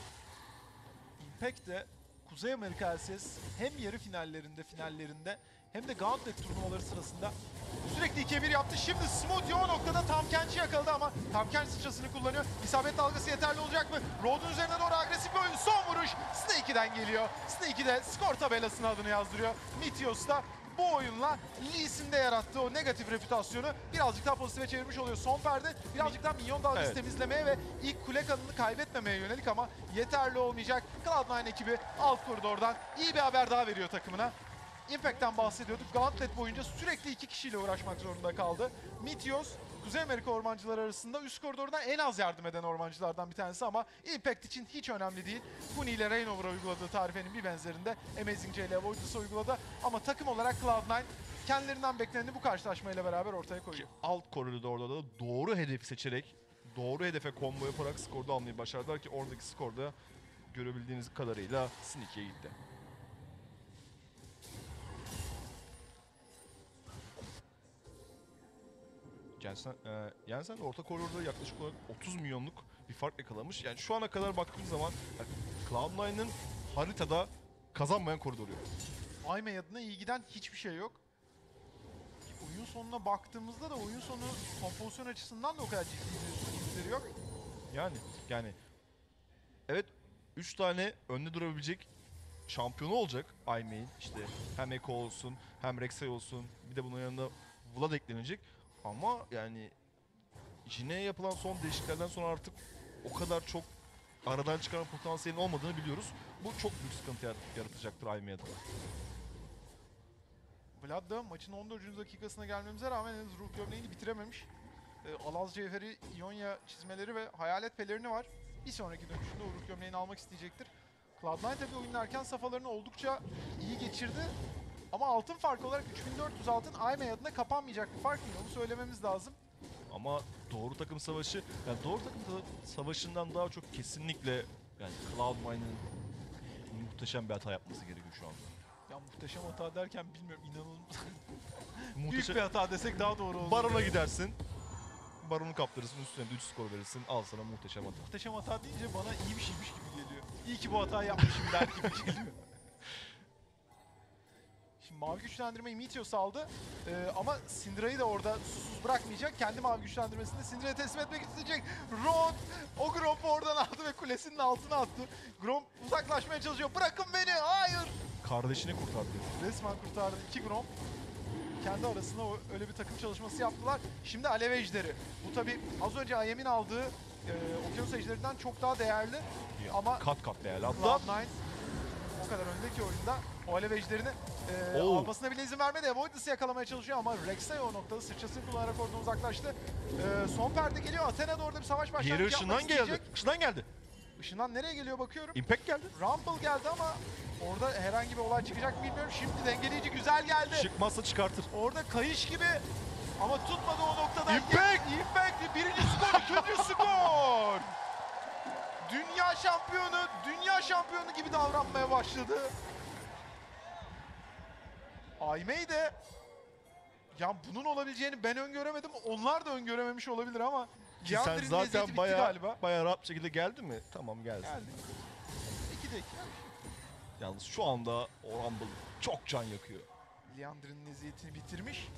Impact de Kuzey Amerika L C S hem yarı finallerinde, finallerinde hem de Gauntlet turnuvaları sırasında sürekli ikiye bir yaptı. Şimdi Smoothie o noktada Tahm Kench'i yakaladı ama Tahm Kench sıçrasını kullanıyor. İsabet dalgası yeterli olacak mı? Road'un üzerine doğru agresif bir oyun. Son vuruş Sneaky'den geliyor. Sneaky de skor tabelasına adını yazdırıyor. Mithyus da bu oyunla Lee'sinde yarattığı o negatif reputasyonu birazcık daha pozitife çevirmiş oluyor. Son perde birazcık daha milyon dalgası, evet, temizlemeye ve ilk kule kanını kaybetmemeye yönelik ama yeterli olmayacak. Cloud nine ekibi alt koridordan iyi bir haber daha veriyor takımına. Impact'ten bahsediyorduk. Gauntlet boyunca sürekli iki kişiyle uğraşmak zorunda kaldı. Meteos, Kuzey Amerika ormancıları arasında üst koridordan en az yardım eden ormancılardan bir tanesi ama Impact için hiç önemli değil. Huni ile Rainover'a uyguladığı tarifenin bir benzerinde AmazingJ ile Avoidless'a uyguladı ama takım olarak Cloud nine kendilerinden bekleneni bu karşılaşmayla beraber ortaya koyuyor. Alt koridorda da doğru hedefi seçerek, doğru hedefe combo yaparak skorda almayı başardılar ki oradaki skorda görebildiğiniz kadarıyla Sneaky'e gitti. Jensen, e, Jensen de orta koridorda yaklaşık olarak otuz milyonluk bir fark yakalamış. Yani şu ana kadar baktığım zaman yani Cloud nine'ın haritada kazanmayan koridoru yok. I May adına iyi giden hiçbir şey yok. Oyun sonuna baktığımızda da oyun sonu kompozisyon açısından da o kadar ciddi bir yok. Yani, yani evet, üç tane önde durabilecek şampiyonu olacak I May'in. İşte hem Ekko olsun, hem Rek'Sai olsun, bir de bunun yanında Vlad eklenecek. Ama yani Jinx'e yapılan son değişikliklerden sonra artık o kadar çok aradan çıkaran potansiyelin olmadığını biliyoruz. Bu çok büyük sıkıntı yaratacaktır I M'ye de. Vlad da maçın on dördüncü dakikasına gelmemize rağmen henüz ruh gömleğini bitirememiş. E, Alaz Cevheri, İonya çizmeleri ve hayalet pelerini var. Bir sonraki dönüşünde o ruh gömleğini almak isteyecektir. Cloud nine tabii oyunun erken safhalarını oldukça iyi geçirdi. Ama altın farkı olarak üç bin dört yüz altın I May adına kapanmayacak bir fark değil, onu söylememiz lazım. Ama doğru takım savaşı, yani doğru takım savaşından daha çok kesinlikle yani Cloud nine'ın muhteşem bir hata yapması gerekiyor şu anda. Ya muhteşem hata derken bilmiyorum, inanılmaz. Büyük bir hata desek daha doğru olur. Baron'a gidersin, Baron'u kaptırırsın, üstüne de üç skor verirsin, al sana muhteşem hata. Muhteşem hata deyince bana iyi bir şeymiş gibi geliyor. İyi ki bu hatayı yapmışım der gibi geliyor. Mavi güçlendirmeyi Meteos aldı ee, ama Syndra'yı da orada susuz bırakmayacak. Kendi mavi güçlendirmesini de Syndra'ya teslim etmek isteyecek. Road o Gromp'u oradan aldı ve kulesinin altına attı. Gromp uzaklaşmaya çalışıyor. Bırakın beni! Hayır! Kardeşini kurtardı. Resmen kurtardı. İki Gromp kendi arasında öyle bir takım çalışması yaptılar. Şimdi Alev Ejderi. Bu tabi az önce Ayem'in aldığı e, Okyanus Ejderi'nden çok daha değerli. Ya, ama kat kat değerli. Cloud nine o kadar öndeki oyunda o Alev Ejderi'ni e, almasına bile izin vermedi. Avoidless'ı yakalamaya çalışıyor ama Rek'Sai o noktada sıçrasını kullanarak oradan uzaklaştı. E, son perde geliyor. Athena'da orada bir savaş başlangıcı yapmak isteyecek. Geri ışından geldi. Işından geldi. Işından nereye geliyor bakıyorum. Impact geldi. Rumble geldi ama orada herhangi bir olay çıkacak bilmiyorum. Şimdi dengeleyici güzel geldi. Çıkmazsa çıkartır. Orada kayış gibi Ama tutmadı o noktadan. Impact! Impact! Birinci skor, ikinci skor! Dünya şampiyonu, dünya şampiyonu gibi davranmaya başladı. I May de... Ya bunun olabileceğini ben öngöremedim, onlar da öngörememiş olabilir ama... Ki sen zaten bayağı, bayağı rahat bir şekilde geldi mi? Tamam gelsin. Geldi. iki dakika. Yalnız şu anda Rumble çok can yakıyor. Leandrin'in eziyetini bitirmiş.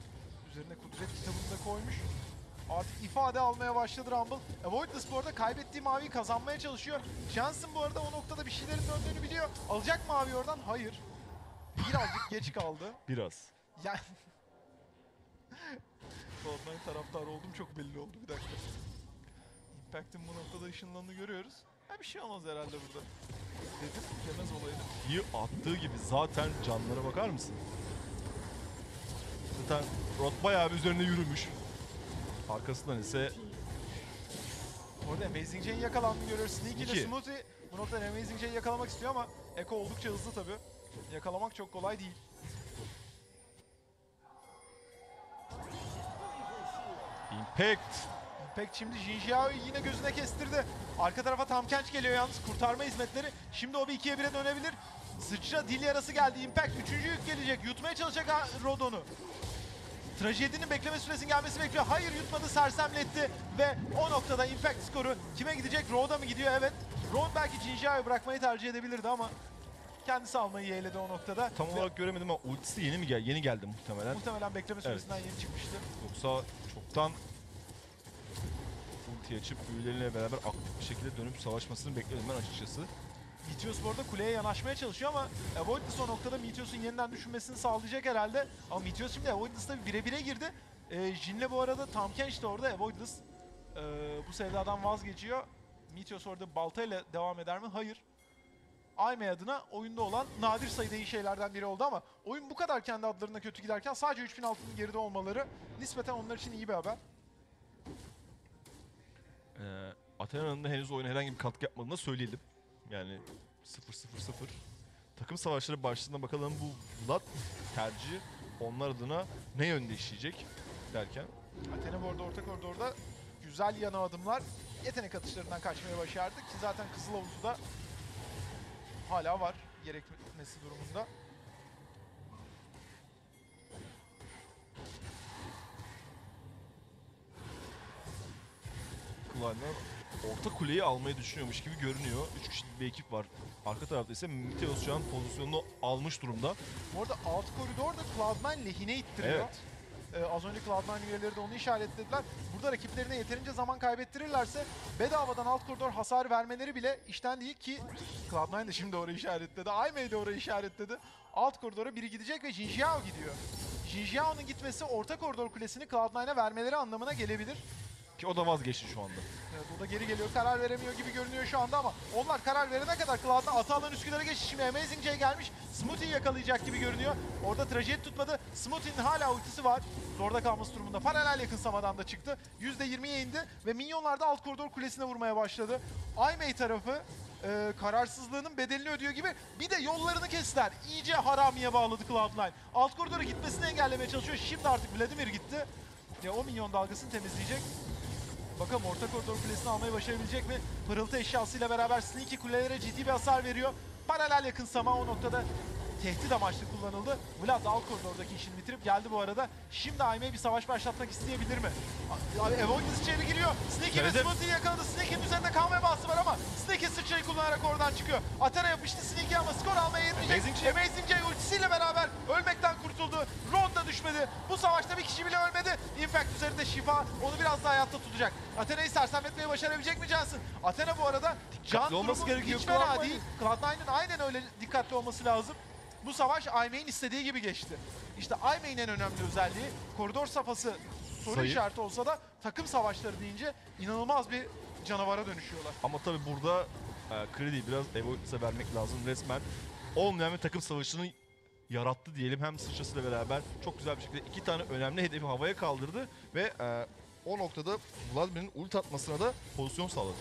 Üzerine kudret kitabını da koymuş. Artık ifade almaya başladı Rumble. Avoidless bu arada kaybettiği maviyi kazanmaya çalışıyor. Jensen bu arada o noktada bir şeylerin döndüğünü biliyor. Alacak mavi oradan? Hayır. Birazcık geç kaldı. Biraz. Yani... Fortnite taraftarı oldum çok belli oldu. Bir dakika. Impact'in bu noktada ışınlanını görüyoruz. Ya bir şey olmaz herhalde burada. Dedim tükemez olayını. İyi attığı gibi zaten canlara bakar mısın? Zaten Rod bayağı bir üzerine yürümüş. Arkasından ise... Orada AmazingJ'in yakalandığını görüyoruz. Sneaky ile Smoothie bu noktada AmazingJ'yi yakalamak istiyor ama Ekko oldukça hızlı tabii. Yakalamak çok kolay değil. Impact. Impact şimdi Jinjiao'yu yine gözüne kestirdi. Arka tarafa Tahm Kench geliyor yalnız kurtarma hizmetleri. Şimdi o bir ikiye bire dönebilir. Sıçra dil yarası geldi. Impact üçüncü yük gelecek. Yutmaya çalışacak Rodon'u. Trajedinin bekleme süresinin gelmesi bekliyor. Hayır yutmadı, sersemletti ve o noktada Impact skoru kime gidecek? Road'a mı gidiyor? Evet. Road belki Jinjiao'yu bırakmayı tercih edebilirdi ama kendisi almayı yeğledi o noktada. Tam olarak ve göremedim ama ultisi yeni mi geldi? Yeni geldi muhtemelen. Muhtemelen bekleme süresinden evet, yeni çıkmıştı. Yoksa çoktan ulti açıp büyüleriyle beraber aktif bir şekilde dönüp savaşmasını bekledim ben açıkçası. Mithyus bu arada kuleye yanaşmaya çalışıyor ama Avoidless o noktada Meteos'un yeniden düşünmesini sağlayacak herhalde. Ama Mithyus şimdi Avoidless'la bire bire girdi. Ee, Jin'le bu arada Tahm Kench de orada. Avoidless ee, bu sevdadan vazgeçiyor. Meteos orada baltayla devam eder mi? Hayır. I May adına oyunda olan nadir sayıda iyi şeylerden biri oldu ama oyun bu kadar kendi adlarına kötü giderken sadece üç bin altının geride olmaları nispeten onlar için iyi bir haber. Ee, Athena'nın da henüz oyuna herhangi bir katkı yapmadığını da söyleyelim. Yani sıfır sıfır sıfır. Takım savaşları başlığına bakalım bu Vlad tercihi onlar adına ne yönde işleyecek derken. Athena bu arada orta koridorda güzel yana adımlar, yetenek atışlarından kaçmaya başardı ki zaten Kızıl Havuzu da hala var gerekmesi durumunda. Kullanlar orta kuleyi almayı düşünüyormuş gibi görünüyor. üç kişilik bir ekip var. Arka tarafta ise Meteos şu an pozisyonunu almış durumda. Bu arada alt koridor da Cloud nine lehine ittiriyor. Evet. Ee, az önce Cloud nine üyeleri de onu işaretlediler. Burada rakiplerine yeterince zaman kaybettirirlerse bedavadan alt koridor hasar vermeleri bile işten değil ki Cloud nine de şimdi orayı işaretledi. I May de orayı işaretledi. Alt koridora biri gidecek ve Jinjiao gidiyor. Jinjiao'nun gitmesi orta koridor kulesini Cloud nine'a vermeleri anlamına gelebilir. Ki o da vazgeçti şu anda. Evet, o da geri geliyor. Karar veremiyor gibi görünüyor şu anda ama onlar karar verene kadar Cloud'da atı alan Üsküdar'a geçişi. Şimdi AmazingJ gelmiş. Smoothie yakalayacak gibi görünüyor. Orada trajedi tutmadı. Smoothie'nin hala ultisi var. Zorda kalması durumunda. Paralel yakınsamadan da çıktı. yüzde yirmiye indi ve minyonlar da alt koridor kulesine vurmaya başladı. I May tarafı e, kararsızlığının bedelini ödüyor gibi. Bir de yollarını kestiler. İyice haramiye bağladı Cloud nine. Alt koridora gitmesini engellemeye çalışıyor. Şimdi artık Vladimir gitti. Ya, o minyon dalgasını temizleyecek. Bakalım orta koridor kulesini almayı başarabilecek mi? Pırıltı eşyasıyla beraber Sneaky kulelere ciddi bir hasar veriyor. Paralel yakınsama o noktada tehdit amaçlı kullanıldı. Vlad alt koridordaki işini bitirip geldi bu arada. Şimdi I May bir savaş başlatmak isteyebilir mi? Avoidless içeri giriyor. Sneaky ve Smoothie'yi yakaladı. Sneaky'nin üzerinde kan ve bası var ama Sneaky sıçrayı kullanarak oradan çıkıyor. Athena yapıştı Sneaky ama skor almaya yetmeyecek. AmazingJ ultisiyle beraber ölmekten kurtuldu. Road da düşmedi. Bu savaşta bir kişi bile ölmedi. Impact üzerinde şifa onu biraz daha hayatta tutacak. Athena'yı sersemletmeyi başarabilecek mi Jensen? Athena bu arada can durumu hiç fena değil. Cloud nine'ın aynen öyle dikkatli olması lazım. Bu savaş I May'in istediği gibi geçti. İşte I May'in en önemli özelliği koridor safhası soru Sayın. işareti olsa da takım savaşları deyince inanılmaz bir canavara dönüşüyorlar. Ama tabi burada e, krediyi biraz Avoidless'e vermek lazım. Resmen olmayan bir takım savaşını yarattı diyelim. Hem sıçrasıyla beraber çok güzel bir şekilde iki tane önemli hedefi havaya kaldırdı ve e, o noktada Vladimir'in ult atmasına da pozisyon sağladı.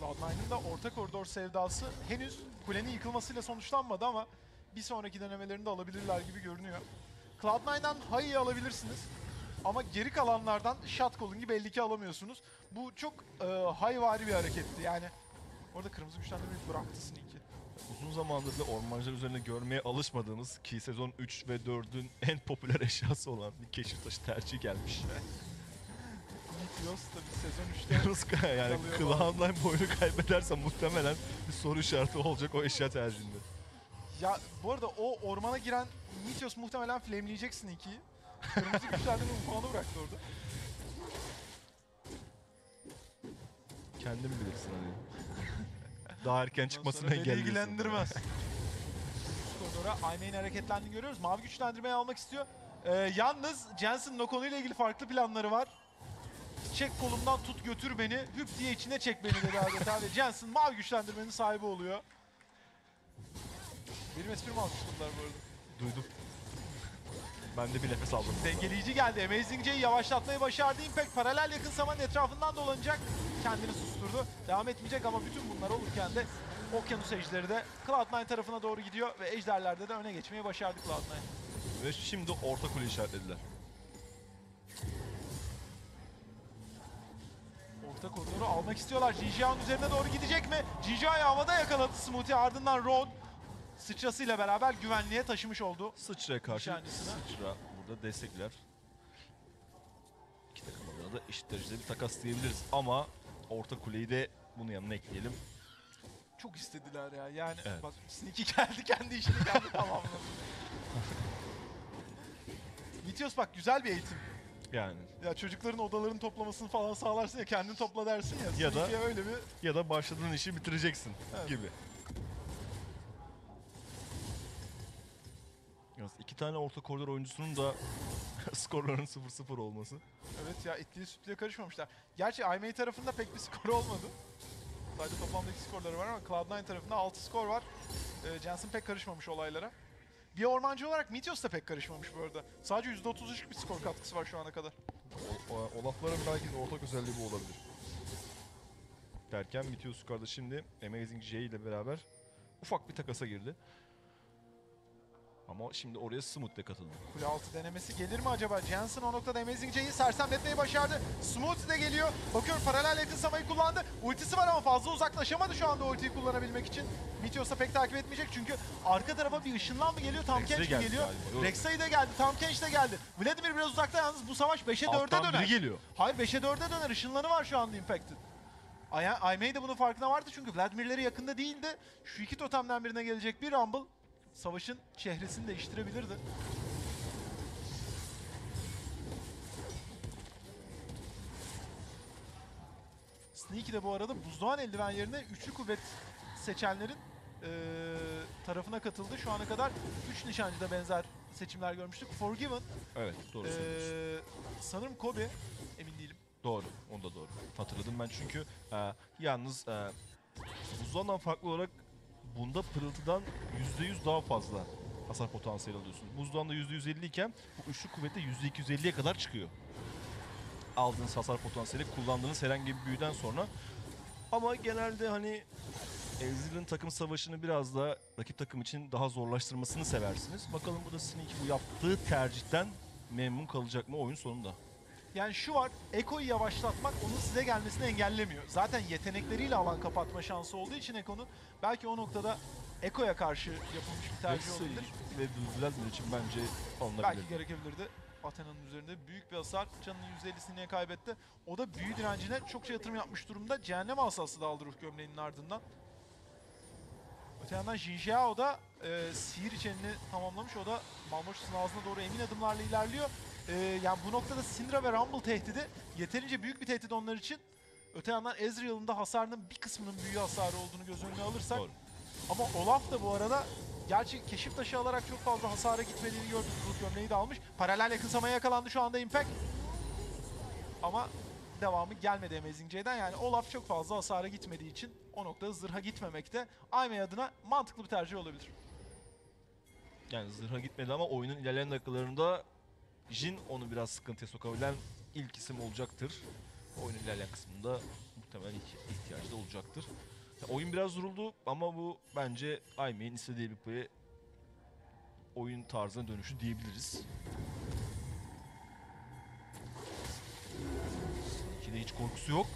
Cloud nine'ın da orta koridor sevdası henüz kulenin yıkılmasıyla sonuçlanmadı ama bir sonraki denemelerinde alabilirler gibi görünüyor. Cloud nine'dan high'ı alabilirsiniz. Ama geri kalanlardan shot calling'i belli ki alamıyorsunuz. Bu çok e, hayvari bir hareketti yani. Orada kırmızı güçlendirmeyi bıraktı Sneaky. Uzun zamandır da ormancılar üzerinde görmeye alışmadığımız ki sezon üç ve dördün en popüler eşyası olan bir keşif taşı tercih gelmiş. Mithyos tabii sezon üçte yani Cloud nine boyunu kaybederse muhtemelen bir soru işareti olacak o eşya tercihinde. Ya bu arada o ormana giren Mithyos muhtemelen flameleyecek Sneaky'yi. Kırmızı güçlendirme umpanı bıraktı orada. Kendin bilirsin hani. Daha erken çıkmasını engelliyorsun. Beni ilgilendirmez. Sonra I May'in hareketlendiğini görüyoruz. Mavi güçlendirmeyi almak istiyor. Ee, yalnız Jensen'ın o konuyla ilgili farklı planları var. Çek kolumdan tut götür beni. Hüp diye içine çek beni dedi adeta. Jensen mavi güçlendirmenin sahibi oluyor. Benim esprim almıştılar bu arada. Duydum. Ben de bir nefes aldım. Dengeleyici geldi. AmazingJ'yi yavaşlatmayı başardı. Impact paralel yakın samanın etrafından dolanacak. Kendini susturdu. Devam etmeyecek ama bütün bunlar olurken de Okyanus Ejderleri de Cloud nine tarafına doğru gidiyor ve Ejderlerde de öne geçmeyi başardı Cloud nine. Ve şimdi orta kule işaretlediler. Orta koridoru almak istiyorlar. Jinjiao'nun üzerine doğru gidecek mi? Jinjiao'yu havada yakaladı Smoothie, ardından Road sıçrasıyla beraber güvenliğe taşımış oldu. Sıçraya karşı sıçra burada destekler. İki takımlara da eşit derecede bir takas diyebiliriz ama orta kuleyi de bunun yanına ekleyelim. Çok istediler ya yani. Evet. Bak Sneaky geldi kendi işini geldi tamamladı. Mithyos bak güzel bir eğitim. Yani. Ya çocukların odalarını toplamasını falan sağlarsın ya kendin topla dersin ya. Ya da öyle bir. Ya da başladığın işi bitireceksin evet. gibi. İki tane orta koridor oyuncusunun da skorlarının sıfır sıfır olması. Evet ya etliye sütlüye karışmamışlar. Gerçi I May tarafında pek bir skor olmadı. Sadece toplamda iki skorları var ama Cloud nine tarafında altı skor var. Ee, Jensen pek karışmamış olaylara. Bir ormancı olarak Meteos da pek karışmamış bu arada. Sadece yüzde otuz üç bir skor katkısı var şu ana kadar. Olaf'ların belki de ortak özelliği bu olabilir. Derken Meteos yukarıda şimdi AmazingJ ile beraber ufak bir takasa girdi. Ama şimdi oraya Smooth'le katıldı. Kule altı denemesi gelir mi acaba? Jensen o noktada AmazingJ'yi sersemletmeyi başardı. Smooth de geliyor. Bakıyorum paralel yakın samayı kullandı. Ultisi var ama fazla uzaklaşamadı şu anda ultiyi kullanabilmek için. Meteos'a pek takip etmeyecek çünkü arka tarafa bir ışınlan mı geliyor? Tahm Kench mi geliyor? Rek'Sai de geldi. Tahm Kench de geldi. Vladimir biraz uzakta yalnız bu savaş beşe dörde döner. Geliyor. Hayır beşe dörde döner. Işınlanı var şu anda Impact'in. I May de bunun farkında vardı çünkü Vladimir'leri yakında değildi. Şu iki totemden birine gelecek bir Rumble. Savaşın çehresini değiştirebilirdi. Sneaky de bu arada buzdoğan eldiven yerine üçlü kuvvet seçenlerin ee, tarafına katıldı. Şu ana kadar üç nişancıda benzer seçimler görmüştük. Forgiven. Evet doğru ee, sanırım Kobe. Emin değilim. Doğru. Onu da doğru. Hatırladım ben çünkü e, yalnız e, buzdoğandan farklı olarak bunda pırıltıdan yüzde yüz daha fazla hasar potansiyeli alıyorsun. Buzdan da yüzde yüz elli iken bu üçlü kuvvette yüzde iki yüz elliye kadar çıkıyor. Aldığınız hasar potansiyeli kullandığınız herhangi bir büyüden sonra. Ama genelde hani Ezreal'ın takım savaşını biraz da rakip takım için daha zorlaştırmasını seversiniz. Bakalım burada Sneaky bu yaptığı tercihten memnun kalacak mı oyun sonunda? Yani şu var, Ekko'yu yavaşlatmak onun size gelmesini engellemiyor. Zaten yetenekleriyle alan kapatma şansı olduğu için Ekko'nun belki o noktada Ekko'ya karşı yapılmış bir tercih olabilir. Ve Vladimir için bence alınabilirdi. Belki gerekebilirdi. Athena'nın üzerinde büyük bir hasar. Canının yüzde ellisini kaybetti. O da büyü direncine çokça yatırım yapmış durumda. Cehennem asası da aldı ruh gömleğinin ardından. Öte yandan Jinjiao da e, sihir içenini tamamlamış. O da Malmoç'un ağzına doğru emin adımlarla ilerliyor. Ee, yani bu noktada Syndra ve Rumble tehdidi yeterince büyük bir tehdit onlar için. Öte yandan Ezreal'ın da hasarının bir kısmının büyü hasarı olduğunu göz önüne alırsak. Doğru. Ama Olaf da bu arada gerçi keşif taşı alarak çok fazla hasara gitmediğini gördük. Ruh gömleği de almış. Paralel yakın samaya yakalandı şu anda Impact. Ama devamı gelmedi AmazingJ'den. Yani Olaf çok fazla hasara gitmediği için o noktada zırha gitmemekte I May adına mantıklı bir tercih olabilir. Yani zırha gitmedi ama oyunun ilerleyen dakikalarında Jin onu biraz sıkıntıya sokabilen ilk isim olacaktır. Oyunun ilerleyen kısmında muhtemelen ihtiyacı da olacaktır. Ya, oyun biraz duruldu ama bu bence I May'in istediği bir payı oyun tarzına dönüşü diyebiliriz. Sneaky'de hiç korkusu yok.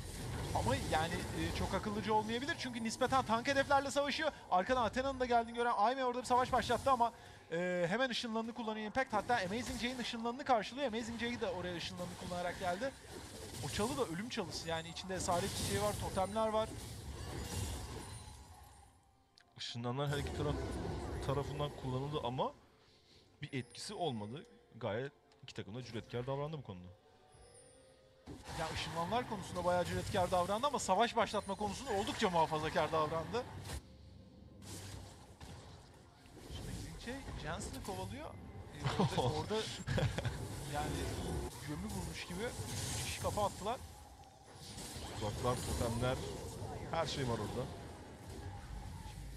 Ama yani e, çok akıllıca olmayabilir çünkü nispeten tank hedeflerle savaşıyor. Arkadan Athena'nın da geldiğini gören I May orada bir savaş başlattı ama e, hemen ışınlanını kullanıyor Impact. Hatta AmazingJ'in ışınlanını karşılıyor. AmazingJ de oraya ışınlanını kullanarak geldi. O çalı da ölüm çalısı, yani içinde esaret çiçeği var, totemler var. Işınlanlar her iki taraf tarafından kullanıldı ama bir etkisi olmadı. Gayet iki takım da cüretkar davrandı bu konuda. Ya ışınlanlar konusunda bayağı cüretkar davrandı ama savaş başlatma konusunda oldukça muhafazakar davrandı. Şimdi Jensen'i kovalıyor. Ee, orada, orada yani gömü bulmuş gibi üç kişi kafa attılar. Tuzaklar, totemler, her şey var orada.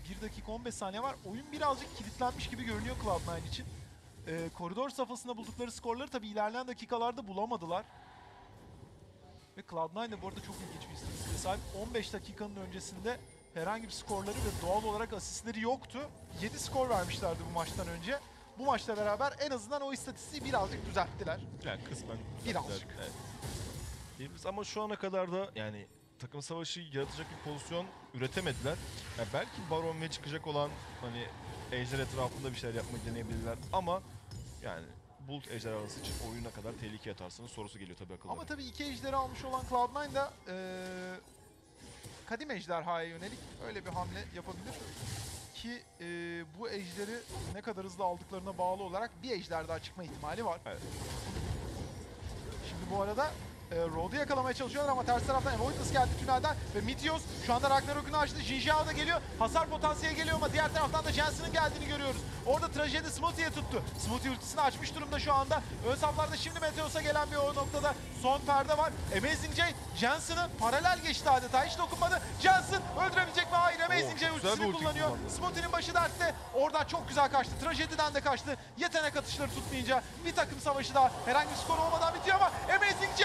bir dakika on beş saniye var. Oyun birazcık kilitlenmiş gibi görünüyor Cloud nine için. Ee, koridor safhasında buldukları skorları tabii ilerleyen dakikalarda bulamadılar. Ve Cloud nine de bu arada çok ilginç bir istatistiğe sahip. on beş dakikanın öncesinde herhangi bir skorları ve doğal olarak asistleri yoktu. yedi skor vermişlerdi bu maçtan önce. Bu maçla beraber en azından o istatistiği birazcık düzelttiler. Yani kısmen birazcık. Evet. Ama şu ana kadar da yani takım savaşı yaratacak bir pozisyon üretemediler. Yani belki Baron ve çıkacak olan hani ejder etrafında bir şeyler yapmayı deneyebilirler ama yani Bulut ejderhası için oyuna kadar tehlikeye atarsanız sorusu geliyor tabii akıllara. Ama tabii iki ejderi almış olan Cloud nine da ee, kadim ejderhaya yönelik öyle bir hamle yapabilir ki ee, bu ejderi ne kadar hızlı aldıklarına bağlı olarak bir ejder daha çıkma ihtimali var. Evet. Şimdi bu arada E, Road'u yakalamaya çalışıyorlar ama ters taraftan Avoidless geldi tünelden ve Meteos şu anda Ragnarok'unu açtı. Jinjiao da geliyor. Hasar potansiyeli geliyor ama diğer taraftan da Jensen'in geldiğini görüyoruz. Orada trajedi Smoothie'ye tuttu. Smoothie ultisini açmış durumda şu anda. Ön saflarda şimdi Meteos'a gelen bir o noktada son perde var. AmazingJ Jensen'ı paralel geçti adeta. Hiç dokunmadı. Jensen öldürebilecek mi? Hayır. AmazingJ oh, ultisini kullanıyor. Smoothie'nin başı dertte. Oradan çok güzel kaçtı. Trajediden de kaçtı. Yetenek atışları tutmayınca bir takım savaşı daha herhangi bir skor olmadan bitiyor ama AmazingJ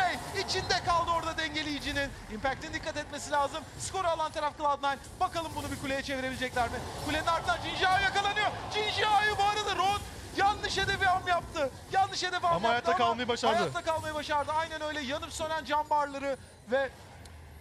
İçinde kaldı orada dengeleyicinin. Impact'in dikkat etmesi lazım. Skoru alan taraf Cloud nine. Bakalım bunu bir kuleye çevirebilecekler mi? Kulenin ardından Jinjiao yakalanıyor. Jinjiao'yu bağırdı. Road yanlış hedefi ham yaptı. Yanlış hedefi ham yaptı hayatta ama kalmayı başardı. Hayatta kalmayı başardı. Aynen öyle, yanıp sönen cam barları ve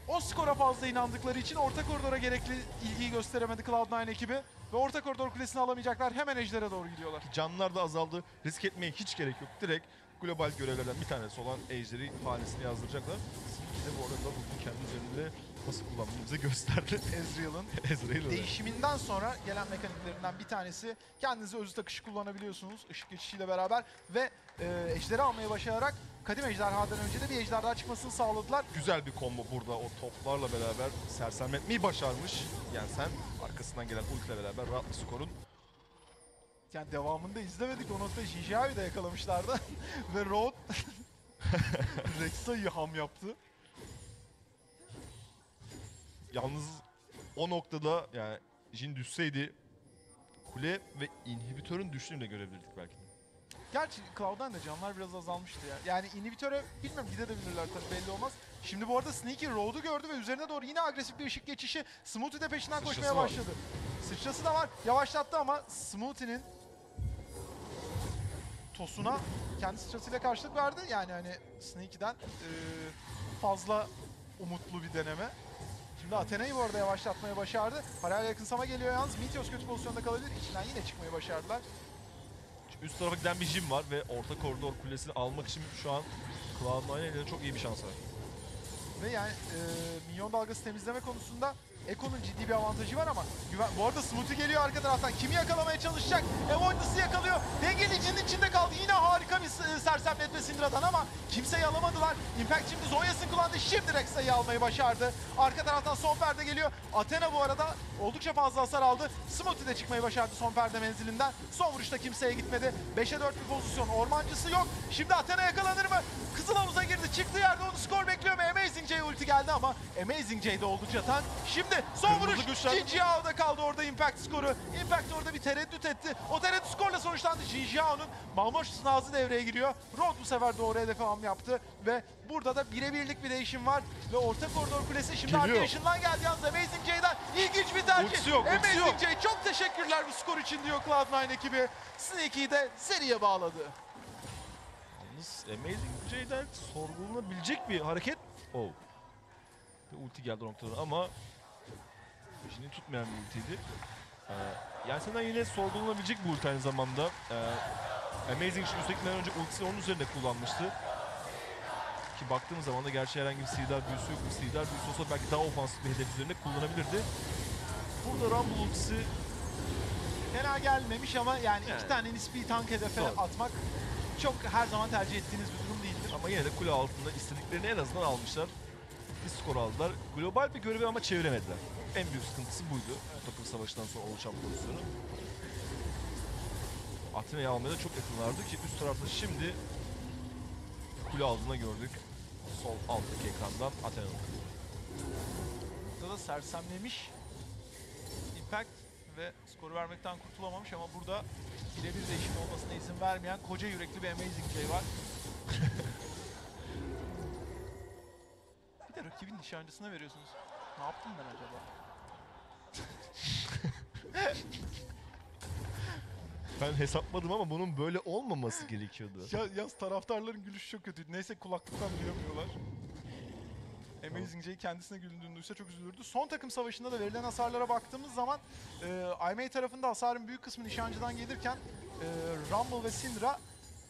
o skora fazla inandıkları için orta koridora gerekli ilgiyi gösteremedi Cloud nine ekibi. Ve orta koridor kulesini alamayacaklar. Hemen ejder'e doğru gidiyorlar. Canlar da azaldı. Risk etmeye hiç gerek yok. Direkt global görevlerden bir tanesi olan ejderi hanesini yazdıracaklar. Sneaky de bu arada bu kendi üzerinde nasıl kullandığımızı gösterdi. Ezreal'ın Ezreal değişiminden sonra gelen mekaniklerinden bir tanesi. Kendinize özü takışı kullanabiliyorsunuz ışık geçişiyle beraber ve e, ejderi almaya başararak kadim ejderhadan önce de bir ejder daha çıkmasını sağladılar. Güzel bir combo burada, o toplarla beraber sersemletmeyi başarmış. Yani sen arkasından gelen ultiyle beraber rahat bir skorun. Yani devamında izlemedik. O noktada Jinjiao'yu da yakalamışlardı. Ve Road Rek'Sai'yi ham yaptı. Yalnız o noktada yani Jin düşseydi kule ve inhibitörün düştüğünü de görebilirdik belki de. Gerçi Cloud'dan da canlar biraz azalmıştı ya. Yani inhibitöre bilmiyorum gidebilirler tabii, belli olmaz. Şimdi bu arada Sneaky Road'u gördü ve üzerine doğru yine agresif bir ışık geçişi. Smoothie de peşinden Sıçrası koşmaya var. başladı. Sıçrası da var. Yavaşlattı ama Smoothie'nin tosuna kendi sıçrasıyla karşılık verdi. Yani hani Sneaky'den e, fazla umutlu bir deneme. Şimdi Athena'yı bu arada yavaşlatmaya başardı. Paralel yakınsama geliyor yalnız. Mithyus kötü pozisyonda kalabilir. İçinden yine çıkmayı başardılar. Üst tarafa giden bir Jhin var ve orta koridor kulesini almak için şu an Cloud nine'e çok iyi bir şans var. Ve yani e, minyon dalgası temizleme konusunda Ekko'nun ciddi bir avantajı var ama güven... Bu arada Smoothie geliyor arka taraftan. Kimi yakalamaya çalışacak? Avoidless'ı yakalıyor. Dengeleyicinin içinde kaldı. Yine harika bir sersemletme Syndra'dan ama kimseyi alamadılar. Impact şimdi Zoya'sını kullandı. Şimdi Rek'Sai'yi almayı başardı. Arka taraftan son perde geliyor. Athena bu arada oldukça fazla hasar aldı. Smoothie de çıkmayı başardı son perde menzilinden. Son vuruşta kimseye gitmedi. beşe dört bir pozisyon. Ormancısı yok. Şimdi Athena yakalanır mı? Kızıl havuza girdi. Çıktığı yerde onu skor bekliyor ve AmazingJ ulti geldi ama AmazingJ'de oldukça tank. Şimdi son vuruş Jinjiao'da kaldı orada Impact skoru. Impact orada bir tereddüt etti. O tereddüt skorla sonuçlandı. Jinjiao'nun malmoş snazı devreye giriyor. Road bu sefer doğru hedefe ham yaptı ve burada da birebirlik bir değişim var. Ve orta koridor kulesi şimdi arkadaşından geldi yalnız AmazingJ'den. İlginç bir sakin. Uçsu yok, uçsu yok. AmazingJ çok teşekkürler bu skor için diyor Cloud nine ekibi. Sneaky'yi de seriye bağladı. Yalnız AmazingJ'den sorgulanabilecek bir hareket. Oh. Ulti geldi noktadan ama şimdi tutmayan bir ultiydi. Ee, yani senden yine sorgulanabilecek bir ulti aynı zamanda. Ee, Amazing şu üstekten önce ultisini onun üzerinde kullanmıştı. Ki baktığım zaman da gerçi herhangi bir Sidar büyüsü yok. Bir Sidar büyüsü olsa belki daha ofansif bir hedef üzerinde kullanabilirdi. Burada Rumble ultisi fena gelmemiş ama yani, yani iki tane nispi tank hedefe zor atmak çok her zaman tercih ettiğiniz bir durum değildir. Ama yine de kule altında istediklerini en azından almışlar. Bir skor aldılar. Global bir görevi ama çeviremediler. En büyük sıkıntısı buydu. Takım savaşından sonra oluşan pozisyonu. Athena'yı almaya da çok yakınlardı ki üst tarafta şimdi kule aldığını gördük. Sol alttaki ekrandan Athena'nın. Burada da sersemlemiş Impact ve skoru vermekten kurtulamamış ama burada birebir değişim olmasına izin vermeyen koca yürekli bir AmazingJ var. Bir de rakibin nişancısına veriyorsunuz. Ne yaptım ben acaba? Ben hesapladım ama bunun böyle olmaması gerekiyordu. Ya, yaz taraftarların gülüşü çok kötüydü. Neyse kulaklıktan duyamıyorlar. AmazingJ'yi kendisine güldüğünü duysa çok üzülürdü. Son takım savaşında da verilen hasarlara baktığımız zaman e, I May tarafında hasarın büyük kısmı nişancıdan gelirken e, Rumble ve Syndra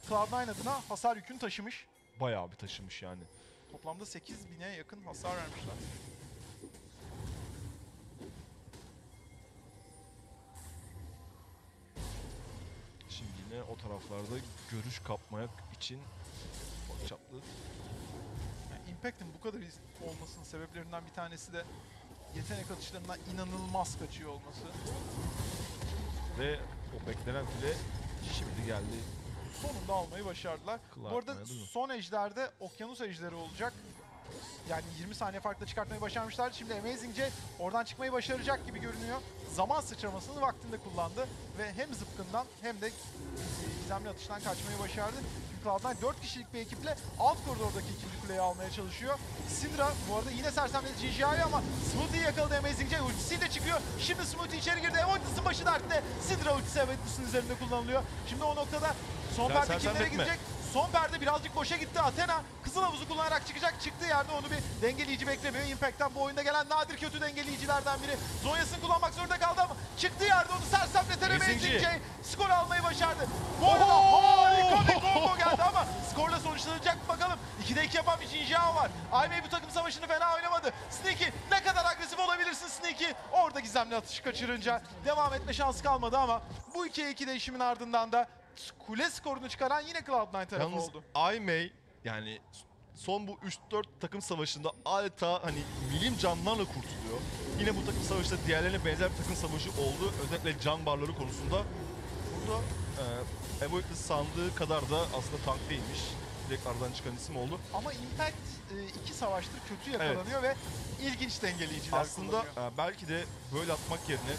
Cloud nine adına hasar yükünü taşımış. Bayağı bir taşımış yani. Toplamda sekiz bine yakın hasar vermişler. Şimdi yine o taraflarda görüş kapmak için çaplı. Yani Impact'in bu kadar olmasının sebeplerinden bir tanesi de yetenek atışlarından inanılmaz kaçıyor olması. Ve o beklenen bile şimdi geldi. Sonunda almayı başardılar. Kılar, bu arada son ejderde okyanus ejderi olacak. Yani yirmi saniye farkla çıkartmayı başarmışlar. Şimdi AmazingJ oradan çıkmayı başaracak gibi görünüyor. Zaman sıçramasını vaktinde kullandı ve hem zıpkından hem de gizemli atıştan kaçmayı başardı. Cloud nine dört kişilik bir ekiple alt koridordaki ikinci kuleyi almaya çalışıyor. Syndra bu arada yine sersemledi Jinjiao'yu ama Smoothie'yi yakaladı AmazingJ. Ultisiyle çıkıyor. Şimdi Smoothie içeri girdi. Avoidless'ın başı dertte. Syndra ultisi Avoidless'ın üzerinde kullanılıyor. Şimdi o noktada son ya perde kimlere gidecek? Son perde birazcık boşa gitti. Athena kızıl havuzu kullanarak çıkacak. Çıktığı yerde onu bir dengeleyici beklemiyor. Impact'ten bu oyunda gelen nadir kötü dengeleyicilerden biri. Zonya'sını kullanmak zorunda kaldı ama çıktığı yerde onu sersemleten AmazingJ skor almayı başardı. Bu arada harika bir combo geldi ama skorla sonuçlanacak bakalım. ikide iki yapan bir Jinjiao var. I May bu takım savaşını fena oynamadı. Sneaky ne kadar agresif olabilirsin Sneaky. Orada gizemli atışı kaçırınca devam etme şansı kalmadı ama bu ikiye iki değişimin ardından da kule skorunu çıkaran yine Cloud nine tarafı yalnız oldu. I May yani son bu üç dört takım savaşında adeta hani milim canlarla kurtuluyor. Yine bu takım savaşta diğerlerine benzer bir takım savaşı oldu. Özellikle can barları konusunda. Burada e, Avoidless sandığı kadar da aslında tank değilmiş. Direkt aradan çıkan isim oldu. Ama Impact e, iki savaştır kötü yakalanıyor evet ve ilginç dengeleyiciler aslında e, belki de böyle atmak yerine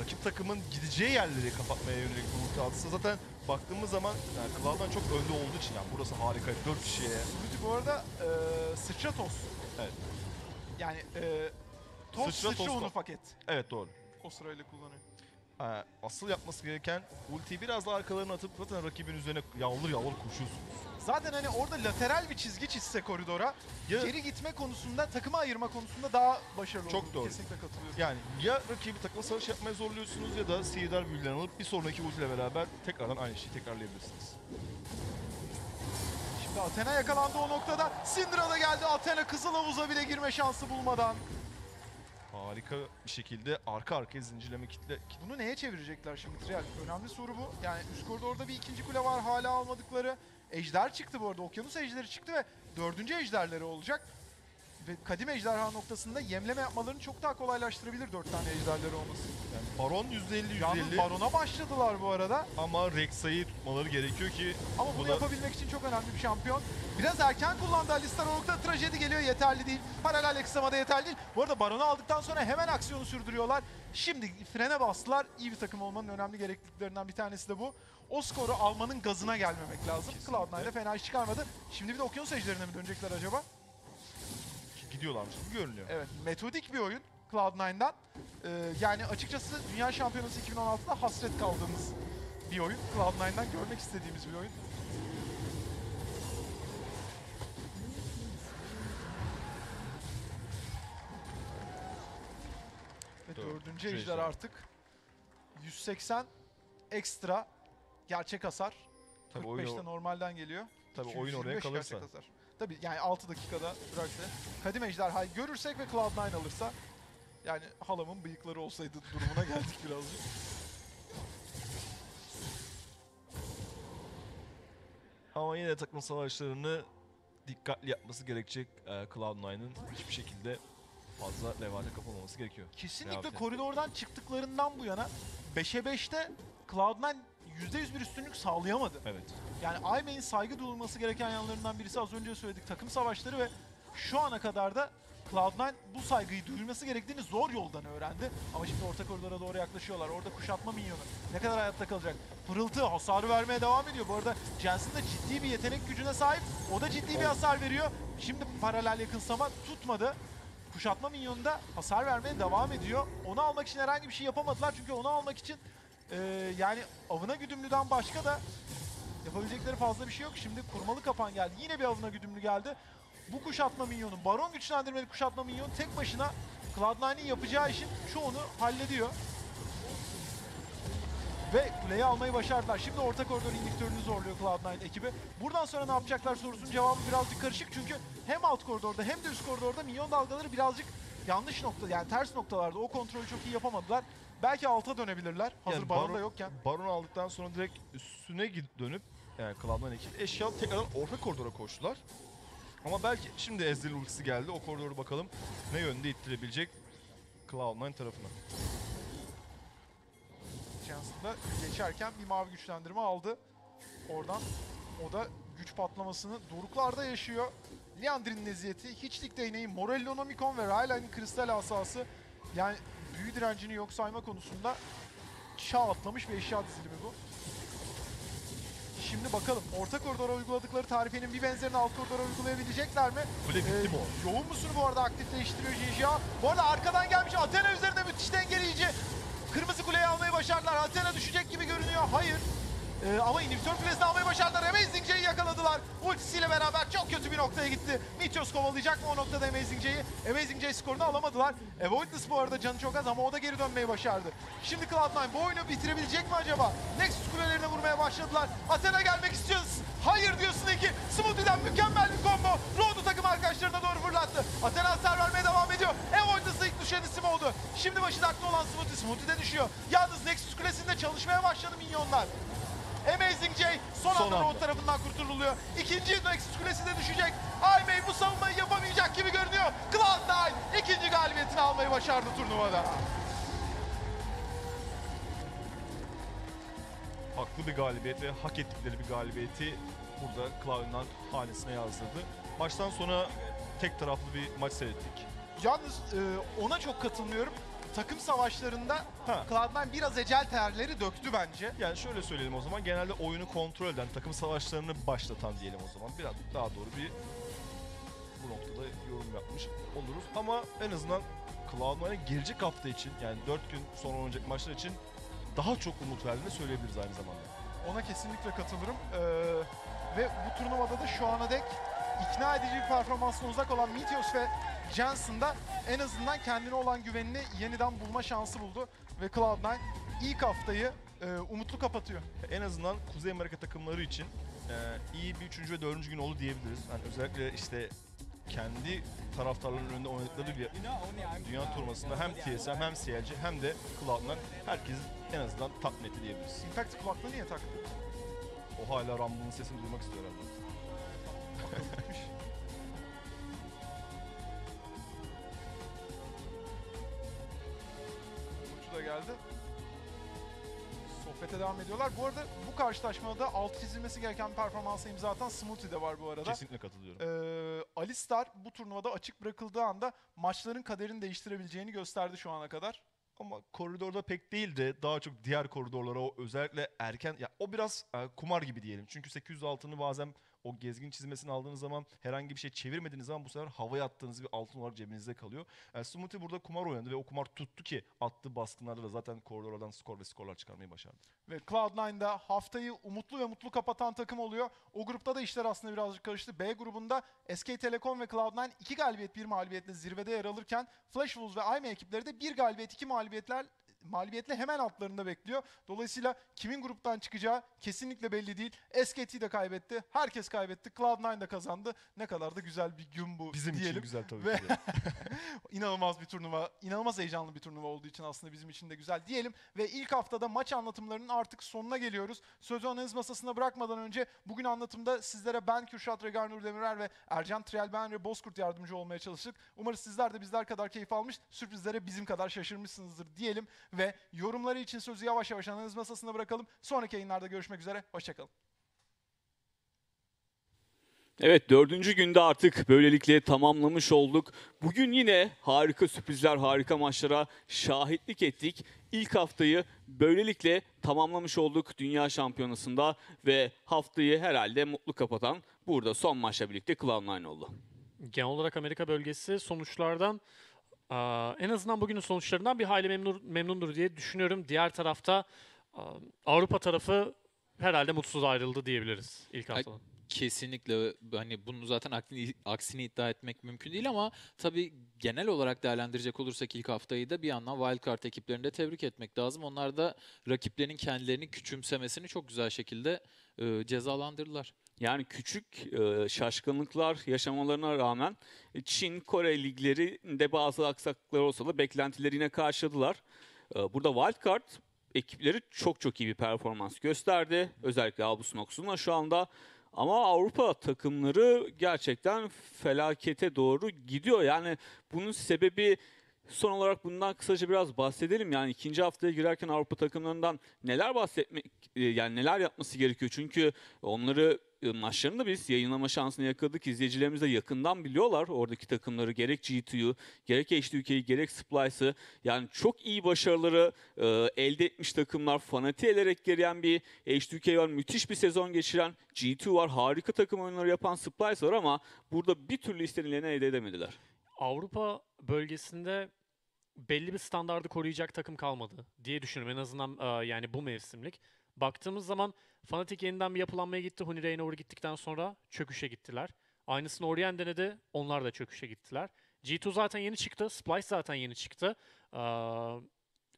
rakip takımın gideceği yerleri kapatmaya yönelik bir ulti atsa zaten baktığımız zaman yani Cloud'dan çok önde olduğu için yani burası harika dört kişiye. Smoothie bu arada e, sıçra toz. Evet. Yani e, toz sıçra, sıçra unu paket. Evet doğru. O sırayla kullanıyor. Ee, asıl yapması gereken ultiyi biraz daha arkalarına atıp zaten rakibin üzerine yağlı yağlı koşuyorsunuz. Zaten hani orada lateral bir çizgi çizse koridora ya, geri gitme konusunda, takıma ayırma konusunda daha başarılı çok olur. Doğru. Kesinlikle katılıyorum. Yani ya rakibi takıma savaş yapmaya zorluyorsunuz ya da Seedar büyülerini alıp bir sonraki ultiyle beraber tekrardan aynı şeyi tekrarlayabilirsiniz. Şimdi Athena yakalandı o noktada. Syndra da geldi. Athena kızıl havuza bile girme şansı bulmadan. Harika bir şekilde arka arkaya zincirleme kitle. Bunu neye çevirecekler şimdi Trial? Önemli soru bu. Yani üst koridorda bir ikinci kule var hala almadıkları. Ejder çıktı bu arada. Okyanus ejderi çıktı ve dördüncü ejderleri olacak. Ve kadim ejderha noktasında yemleme yapmalarını çok daha kolaylaştırabilir dört tane ejderleri olması. Yani Baron yüzde elli yüzde elli. Yalnız Baron'a başladılar bu arada. Ama Rek'Sai'yi tutmaları gerekiyor ki... Ama bunu buna... yapabilmek için çok önemli bir şampiyon. Biraz erken kullandı Alistar. O noktada trajedi geliyor. Yeterli değil. Paralel eksamada yeterli değil. Bu arada Baron'u aldıktan sonra hemen aksiyonu sürdürüyorlar. Şimdi frene bastılar. İyi bir takım olmanın önemli gerekliliklerinden bir tanesi de bu. O skoru almanın gazına gelmemek lazım. Cloud nine'de fena iş çıkarmadı. Şimdi bir de okyanus ejderine mi dönecekler acaba? Gidiyorlarmış gibi görünüyor. Evet, metodik bir oyun. Cloud nine'dan. Ee, yani açıkçası Dünya Şampiyonası iki bin on altıda hasret kaldığımız bir oyun. Cloud nine'dan görmek istediğimiz bir oyun. Ve dördüncü ejder artık. yüz seksen ekstra gerçek hasar. Tabii kırk beşte normalden geliyor. Tabii oyun oraya kalırsa. Tabii yani altı dakikada bıraksa. Kadim ejderhayı görürsek ve Cloud nine alırsa. Yani halamın bıyıkları olsaydı durumuna geldik birazcık. Ama yine takım savaşlarını dikkatli yapması gerekecek Cloud nine'ın. Hiçbir şekilde fazla levhane kapamaması gerekiyor. Kesinlikle koridordan çıktıklarından bu yana beşe beşte Cloud nine yüzde yüz bir üstünlük sağlayamadı. Evet. Yani I May'in saygı duyulması gereken yanlarından birisi, az önce söyledik, takım savaşları ve şu ana kadar da Cloud nine bu saygıyı duyulması gerektiğini zor yoldan öğrendi. Ama şimdi orta koridora doğru yaklaşıyorlar. Orada kuşatma minyonu. Ne kadar hayatta kalacak? Pırıltı hasarı vermeye devam ediyor. Bu arada Jensen de ciddi bir yetenek gücüne sahip. O da ciddi bir hasar veriyor. Şimdi paralel yakınsama tutmadı. Kuşatma minyonunda hasar vermeye devam ediyor. Onu almak için herhangi bir şey yapamadılar. Çünkü onu almak için e, yani avına güdümlüden başka da yapabilecekleri fazla bir şey yok. Şimdi kurmalı kapan geldi. Yine bir avına güdümlü geldi. Bu kuşatma minyonun, baron güçlendirmeli kuşatma minyonu tek başına Cloud nine'in yapacağı işin çoğunu hallediyor. Ve kuleyi almayı başardılar. Şimdi orta koridor indüktörünü zorluyor Cloud nine ekibi. Buradan sonra ne yapacaklar sorusunun cevabı birazcık karışık. Çünkü hem alt koridorda hem de üst koridorda minyon dalgaları birazcık yanlış nokta, yani ters noktalarda o kontrolü çok iyi yapamadılar. Belki alta dönebilirler. Hazır yani baron da yokken. Baron aldıktan sonra direkt üstüne dönüp yani Cloud nine ekibi eşya tekrardan orta koridora koştular. Ama belki şimdi Ezreal ultisi geldi. O koridoru bakalım ne yönde ittirebilecek Cloud nine tarafına. Jensen'da geçerken bir mavi güçlendirme aldı. Oradan o da güç patlamasını doruklarda yaşıyor. Liandry'nin eziyeti, hiçlik değneği, Morellonomikon ve Raylan'ın kristal asası. Yani büyü direncini yok sayma konusunda çağ atlamış bir eşya dizilimi bu. Şimdi bakalım orta koridora uyguladıkları tarifenin bir benzerini alt koridora uygulayabilecekler mi? Ee, yoğun musun bu arada aktifleştiriyor Jinjiao. Bu arada arkadan gelmiş Athena üzerinde müthiş dengeleyici. Kırmızı kuleyi almayı başardılar. Athena düşecek gibi görünüyor. Hayır. Ee, ama inhibitör kulesini almayı başardılar. AmazingJ'yi yakaladılar. Ultisiyle beraber çok kötü bir noktaya gitti. Meteos kovalayacak mı o noktada AmazingJ'yi? AmazingJ skorunu alamadılar. Avoidless bu arada canı çok az ama o da geri dönmeyi başardı. Şimdi Cloud nine bu oyunu bitirebilecek mi acaba? Nexus kulelerine vurmaya başladılar. Athena gelmek istiyoruz. Hayır diyorsun ki. Smoothie'den mükemmel bir combo. Road'u takım arkadaşlarına doğru fırlattı. Athena hasar vermeye devam ediyor. Avoidless'ı ilk düşen isim oldu. Şimdi başı dertli olan Smoothie. Smoothie de düşüyor. Yalnız Nexus kulesinde çalışmaya başladı minyonlar. AmazingJ son, son anda Road tarafından kurtarılıyor. İkinci Nexus kulesi de düşecek. I May bu savunmayı yapamayacak gibi görünüyor. Cloud nine ikinci galibiyetini almayı başardı turnuvada. Haklı bir galibiyet ve hak ettikleri bir galibiyeti burada Cloud nine hanesine yazdırdı. Baştan sona tek taraflı bir maç seyrettik. Yalnız e, ona çok katılmıyorum. Takım savaşlarında Cloud nine biraz ecel terleri döktü bence. Yani şöyle söyleyelim o zaman, genelde oyunu kontrol eden, takım savaşlarını başlatan diyelim o zaman. Biraz daha doğru bir bu noktada yorum yapmış oluruz. Ama en azından Cloud nine'e gelecek hafta için, yani dört gün sonra oynayacak maçlar için daha çok umut verdiğini söyleyebiliriz aynı zamanda. Ona kesinlikle katılırım. Ee, ve bu turnuvada da şu ana dek ikna edici bir performansına uzak olan Meteos ve Jensen'da en azından kendine olan güvenini yeniden bulma şansı buldu ve Cloud nine ilk haftayı e, umutlu kapatıyor. En azından Kuzey Amerika takımları için e, iyi bir üçüncü ve dördüncü gün oldu diyebiliriz. Yani özellikle işte kendi taraftarların önünde oynadıkları bir dünya turnuvasında hem T S M hem C L C hem de Cloud nine herkes en azından tatmin etti diyebiliriz. Impact kulaklığı niye taktı? O hala Rumble'ın sesini duymak istiyor herhalde. Geldi. Sohbete devam ediyorlar. Bu arada bu karşılaşmada alt çizilmesi gereken performansa imza atan Smoothie de var bu arada. Kesinlikle katılıyorum. Ee, Alistar bu turnuvada açık bırakıldığı anda maçların kaderini değiştirebileceğini gösterdi şu ana kadar. Ama koridorda pek değil de daha çok diğer koridorlara, o özellikle erken, ya o biraz e, kumar gibi diyelim. Çünkü sekiz yüz altını bazen O gezgin çizmesini aldığınız zaman, herhangi bir şey çevirmediğiniz zaman bu sefer havaya attığınız bir altın olarak cebinizde kalıyor. Yani Smoothie burada kumar oynadı ve o kumar tuttu ki attığı baskınlarda da zaten koridordan skor ve skorlar çıkarmayı başardı. Ve Cloud nine'da haftayı umutlu ve mutlu kapatan takım oluyor. O grupta da işler aslında birazcık karıştı. B grubunda S K Telekom ve Cloud nine iki galibiyet bir mağlubiyetle zirvede yer alırken Flash Wolves ve I May ekipleri de bir galibiyet iki mağlubiyetler mağlubiyetle hemen altlarında bekliyor. Dolayısıyla kimin gruptan çıkacağı kesinlikle belli değil. S K T de kaybetti. Herkes kaybetti. Cloud nine de kazandı. Ne kadar da güzel bir gün bu bizim diyelim. Bizim için güzel tabii ki. İnanılmaz bir turnuva, inanılmaz heyecanlı bir turnuva olduğu için aslında bizim için de güzel diyelim. Ve ilk haftada maç anlatımlarının artık sonuna geliyoruz. Sözü analiz masasına bırakmadan önce bugün anlatımda sizlere ben Kürşat Regar Nurdemirer ve Ercan Trielbenre Bozkurt yardımcı olmaya çalıştık. Umarız sizler de bizler kadar keyif almış, sürprizlere bizim kadar şaşırmışsınızdır diyelim. Ve yorumları için sözü yavaş yavaş analiz masasına bırakalım. Sonraki yayınlarda görüşmek üzere. Hoşçakalın. Evet, dördüncü günde artık böylelikle tamamlamış olduk. Bugün yine harika sürprizler, harika maçlara şahitlik ettik. İlk haftayı böylelikle tamamlamış olduk Dünya Şampiyonası'nda ve haftayı herhalde mutlu kapatan burada son maçla birlikte Cloud nine oldu. Genel olarak Amerika bölgesi sonuçlardan, en azından bugünün sonuçlarından bir hayli memnun, memnundur diye düşünüyorum. Diğer tarafta Avrupa tarafı herhalde mutsuz ayrıldı diyebiliriz ilk haftadan. Kesinlikle, hani bunu zaten aksini, aksini iddia etmek mümkün değil ama tabii genel olarak değerlendirecek olursak ilk haftayı da bir yandan Wildcard ekiplerini de tebrik etmek lazım. Onlar da rakiplerinin kendilerini küçümsemesini çok güzel şekilde e, cezalandırdılar. Yani küçük e, şaşkınlıklar yaşamalarına rağmen Çin, Kore liglerinde bazı aksaklıklar olsa da beklentileri yine karşıladılar. E, burada Wildcard ekipleri çok çok iyi bir performans gösterdi. Özellikle Albus Nox'unla şu anda. Ama Avrupa takımları gerçekten felakete doğru gidiyor. Yani bunun sebebi, son olarak bundan kısaca biraz bahsedelim. Yani ikinci haftaya girerken Avrupa takımlarından neler bahsetmek, yani neler yapması gerekiyor? Çünkü onları, maçlarını da biz yayınlama şansını yakaladık. İzleyicilerimiz de yakından biliyorlar oradaki takımları. Gerek G two'yu, gerek H two K'yi, gerek Splice'ı. Yani çok iyi başarıları e, elde etmiş takımlar. Fanatiğe elerek gelen bir H two K var. Müthiş bir sezon geçiren G two var. Harika takım oyunları yapan Splice var ama burada bir türlü istenilerini elde edemediler. Avrupa bölgesinde belli bir standardı koruyacak takım kalmadı diye düşünüyorum. En azından e, yani bu mevsimlik. Baktığımız zaman Fnatic yeniden bir yapılanmaya gitti. Huni Reynor gittikten sonra çöküşe gittiler. Aynısını Orient denedi. Onlar da çöküşe gittiler. G two zaten yeni çıktı. Splice zaten yeni çıktı. Ee,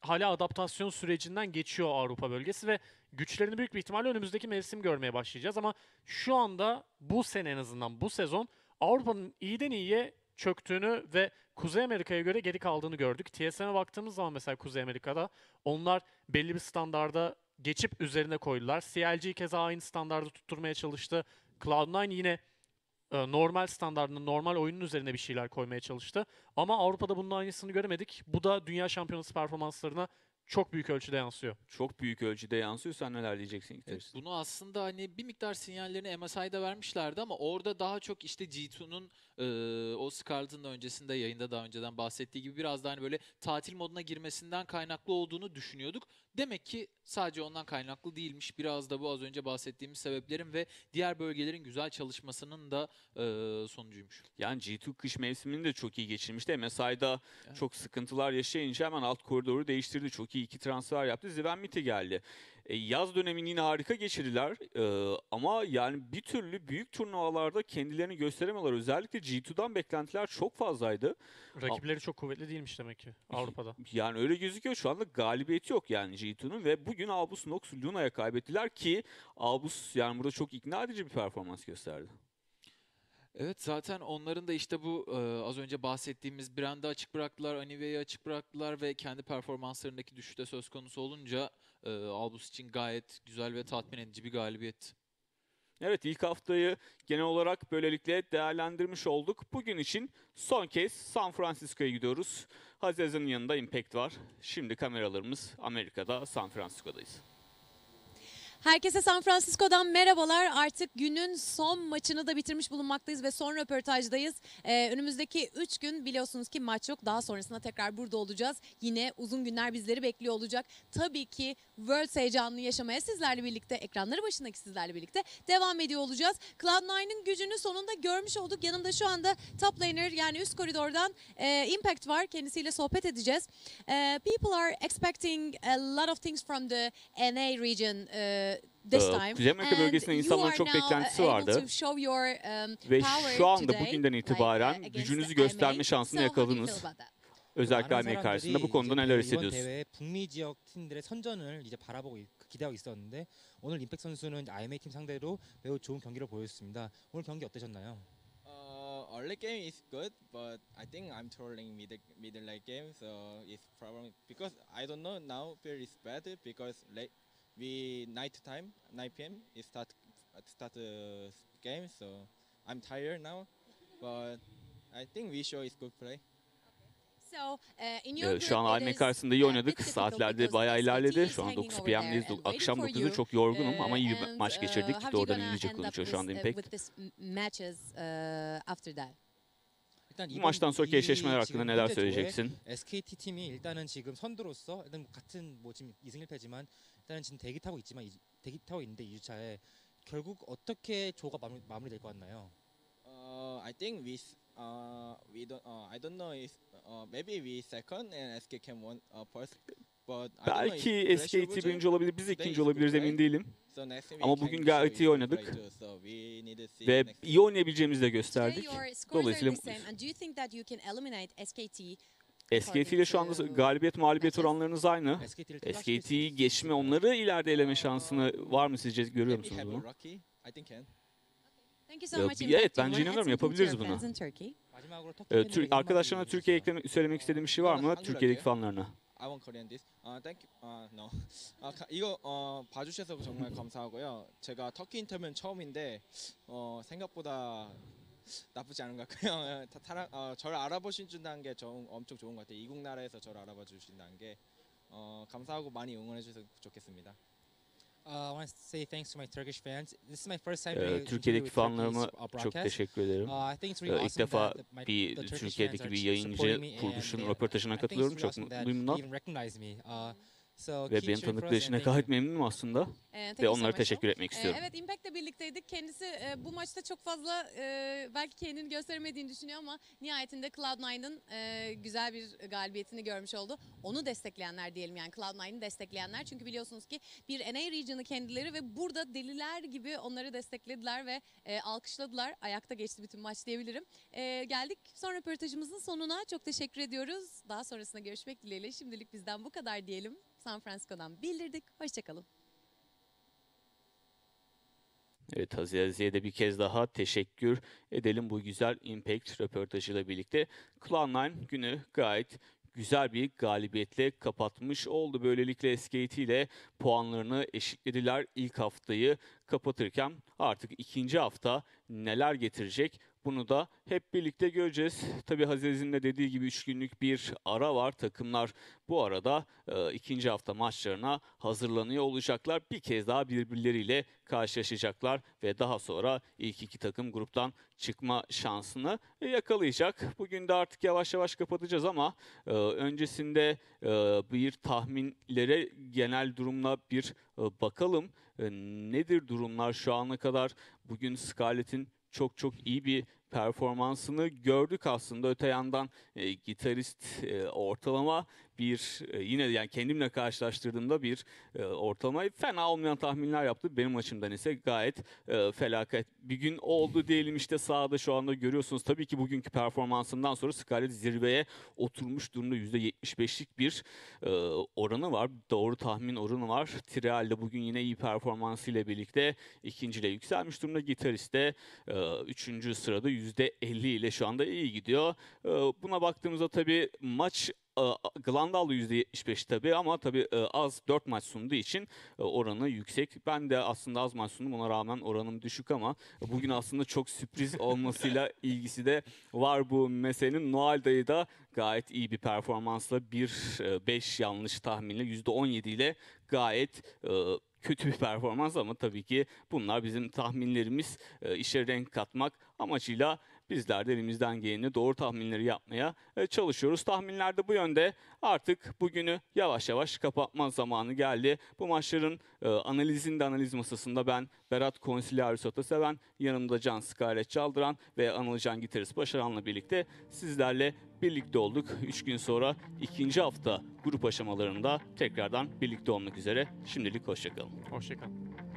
hala adaptasyon sürecinden geçiyor Avrupa bölgesi ve güçlerini büyük bir ihtimalle önümüzdeki mevsim görmeye başlayacağız. Ama şu anda bu sene, en azından bu sezon, Avrupa'nın iyiden iyiye çöktüğünü ve Kuzey Amerika'ya göre geri kaldığını gördük. T S M'e baktığımız zaman mesela Kuzey Amerika'da onlar belli bir standarda geçip üzerine koydular. C L G keza aynı standardı tutturmaya çalıştı. Cloud nine yine e, normal standartının, normal oyunun üzerine bir şeyler koymaya çalıştı. Ama Avrupa'da bunun aynısını göremedik. Bu da Dünya Şampiyonası performanslarına çok büyük ölçüde yansıyor. Çok büyük ölçüde yansıyor. Sen neler diyeceksin? Evet, bunu aslında hani bir miktar sinyallerini M S I'da vermişlerdi ama orada daha çok işte G two'nun e, o Scarlet'ın öncesinde, yayında daha önceden bahsettiği gibi biraz daha hani böyle tatil moduna girmesinden kaynaklı olduğunu düşünüyorduk. Demek ki sadece ondan kaynaklı değilmiş. Biraz da bu az önce bahsettiğimiz sebeplerin ve diğer bölgelerin güzel çalışmasının da e, sonucuymuş. Yani G two kış mevsimini de çok iyi geçirmişti. M S I'da evet, çok sıkıntılar yaşayınca hemen alt koridoru değiştirdi. Çok iyi iki transfer yaptı. Ziven Miti geldi. E, yaz dönemini yine harika geçirdiler. E, ama yani bir türlü büyük turnuvalarda kendilerini gösteremiyorlar. Özellikle G two'dan beklentiler çok fazlaydı. Rakipleri A çok kuvvetli değilmiş demek ki Avrupa'da. Yani öyle gözüküyor. Şu anda galibiyeti yok yani G two'nun ve bugün Albus Nox Luna'ya kaybettiler ki Albus yani burada çok ikna edici bir performans gösterdi. Evet, zaten onların da işte bu e, az önce bahsettiğimiz brand'ı açık bıraktılar, Anive'yi açık bıraktılar ve kendi performanslarındaki düşüşte söz konusu olunca e, Albus için gayet güzel ve tatmin edici bir galibiyet. Evet, ilk haftayı genel olarak böylelikle değerlendirmiş olduk. Bugün için son kez San Francisco'ya gidiyoruz. Hazez'in yanında Impact var. Şimdi kameralarımız Amerika'da, San Francisco'dayız. Herkese San Francisco'dan merhabalar. Artık günün son maçını da bitirmiş bulunmaktayız ve son röportajdayız. Ee, önümüzdeki üç gün biliyorsunuz ki maç yok. Daha sonrasında tekrar burada olacağız. Yine uzun günler bizleri bekliyor olacak. Tabii ki Worlds heyecanını yaşamaya sizlerle birlikte, ekranları başındaki sizlerle birlikte devam ediyor olacağız. Cloud nine'ın gücünü sonunda görmüş olduk. Yanımda şu anda top laner, yani üst koridordan e, Impact var. Kendisiyle sohbet edeceğiz. E, people are expecting a lot of things from the N A region. E, Jamaika bölgesinde insanların çok beklentisi vardı ve şu anda bugünden itibaren gücünüzü gösterme şansını yakaladınız. Özellikle I May karşısında bu konuda neler hissediyorsunuz? Early game is good, but I think I'm trolling middle middle late game, so it's problem because I don't know now feel is bad because late. We night time, nine P M It start start the uh, game, so I'm tired now, but I think we show is good play. Ee, şu an I May karşısında iyi oynadık. Saatlerde bayağı ilerledi. Şu an dokuz P M'deyiz. Akşam dokuzda çok yorgunum ama iyi bir maç geçirdik. Doğrudan İngilizce konuşuyor şu anda Impact. Bu maçtan sonraki eşleşmeler hakkında neler söyleyeceksin? S K T 팀이 일단은 지금 선두로서 일단 같은 뭐 지금 이승 일패지만 일단은 지금 대기 타고 있지만 대기 타고 있는데 이 주차에 결국 어떻게 조가 마무리 마무리될 것 같나요? I think we uh we don't I don't know if maybe we second and S K T can won first. Belki S K T birinci olabilir, biz ikinci olabiliriz, emin değilim. Ama bugün gayet iyi oynadık ve iyi oynayabileceğimizi de gösterdik. Dolayısıyla S K T ile şu anda galibiyet mağlubiyet oranlarınız aynı. S K T'yi geçme, onları ileride eleme şansını var mı sizce, görüyor musunuz bunu? Evet, bence inanıyorum, yapabiliriz bunu. Arkadaşlarına Türkiye'ye söylemek istediğim bir şey var mı, Türkiye'deki fanlarına? I want Korean this. Uh, thank you. Uh, no. 아, 이거 어, 봐주셔서 정말 감사하고요. 제가 터키 인터뷰는 처음인데 어, 생각보다 나쁘지 않은 것 같고요. 어, 저를 알아보신다는 게 좀 엄청 좋은 것 같아요. 이국 나라에서 저를 알아봐 주신다는 게 어, 감사하고 많이 응원해 주셔서 좋겠습니다. Uh, I want to say thanks to my Turkish fans. This is my first time uh, Türkiye'deki fanlarıma çok teşekkür ederim. Uh, I think it's really uh, ilk awesome defa my, bir Türkiye'deki bir yayıncı kuruluşun röportajına katılıyorum. Çok mutluyum bundan. Uh, so Ve beni tanıdıkları için gayet memnunum aslında. Ee, Ve onlara so teşekkür etmek ee, istiyorum. Evet, Impact'le birlikteydik. Kendisi e, bu maçta çok fazla e, belki kendini gösteremediğini düşünüyor ama nihayetinde Cloud nine'ın e, güzel bir galibiyetini görmüş oldu. Onu destekleyenler diyelim, yani Cloud nine'ı destekleyenler. Çünkü biliyorsunuz ki bir N A region'ı kendileri ve burada deliler gibi onları desteklediler ve e, alkışladılar. Ayakta geçti bütün maç diyebilirim. E, geldik son röportajımızın sonuna. Çok teşekkür ediyoruz. Daha sonrasında görüşmek dileğiyle. Şimdilik bizden bu kadar diyelim. San Francisco'dan bildirdik. Hoşçakalın. Evet, Haziye'ye de bir kez daha teşekkür edelim bu güzel Impact röportajıyla birlikte. Cloud nine günü gayet güzel bir galibiyetle kapatmış oldu. Böylelikle S K T ile puanlarını eşitlediler ilk haftayı kapatırken. Artık ikinci hafta neler getirecek? Bunu da hep birlikte göreceğiz. Tabii Hazir'in de dediği gibi üç günlük bir ara var. Takımlar bu arada e, ikinci hafta maçlarına hazırlanıyor olacaklar. Bir kez daha birbirleriyle karşılaşacaklar ve daha sonra ilk iki takım gruptan çıkma şansını yakalayacak. Bugün de artık yavaş yavaş kapatacağız ama e, öncesinde e, bir tahminlere, genel durumla bir e, bakalım. E, nedir durumlar şu ana kadar? Bugün Scarlett'in çok çok iyi bir performansını gördük aslında. Öte yandan e, gitarist e, ortalama bir e, yine yani kendimle karşılaştırdığımda bir e, ortalama fena olmayan tahminler yaptı. Benim açımdan ise gayet e, felaket bir gün oldu diyelim. İşte sahada şu anda görüyorsunuz. Tabii ki bugünkü performansından sonra Scarlett zirveye oturmuş durumda, yüzde yetmiş beş'lik bir e, oranı var. Doğru tahmin oranı var. Trial de bugün yine iyi performansıyla birlikte ikinciliğe yükselmiş durumda. Gitarist de e, üçüncü sırada yüzde elli ile şu anda iyi gidiyor. Buna baktığımızda tabii maç Glandal'da yüzde yetmiş beş tabii ama tabii az dört maç sunduğu için oranı yüksek. Ben de aslında az maç sundum, ona rağmen oranım düşük ama bugün aslında çok sürpriz olmasıyla ilgisi de var bu meselenin. Noel Dayı da gayet iyi bir performansla bir beş yanlış tahminle yüzde on yedi ile gayet kötü bir performans ama tabii ki bunlar bizim tahminlerimiz, işe renk katmak amacıyla bizler de elimizden geleni doğru tahminleri yapmaya çalışıyoruz. Tahminler de bu yönde. Artık bugünü yavaş yavaş kapatma zamanı geldi. Bu maçların e, analizinde analiz masasında ben Berat Konsiliarius Ataseven, yanımda Can Scarlett Çaldıran ve Anılcan Gitarist Başaran'la birlikte sizlerle birlikte olduk. üç gün sonra ikinci hafta grup aşamalarında tekrardan birlikte olmak üzere. Şimdilik hoşçakalın. Hoşçakalın.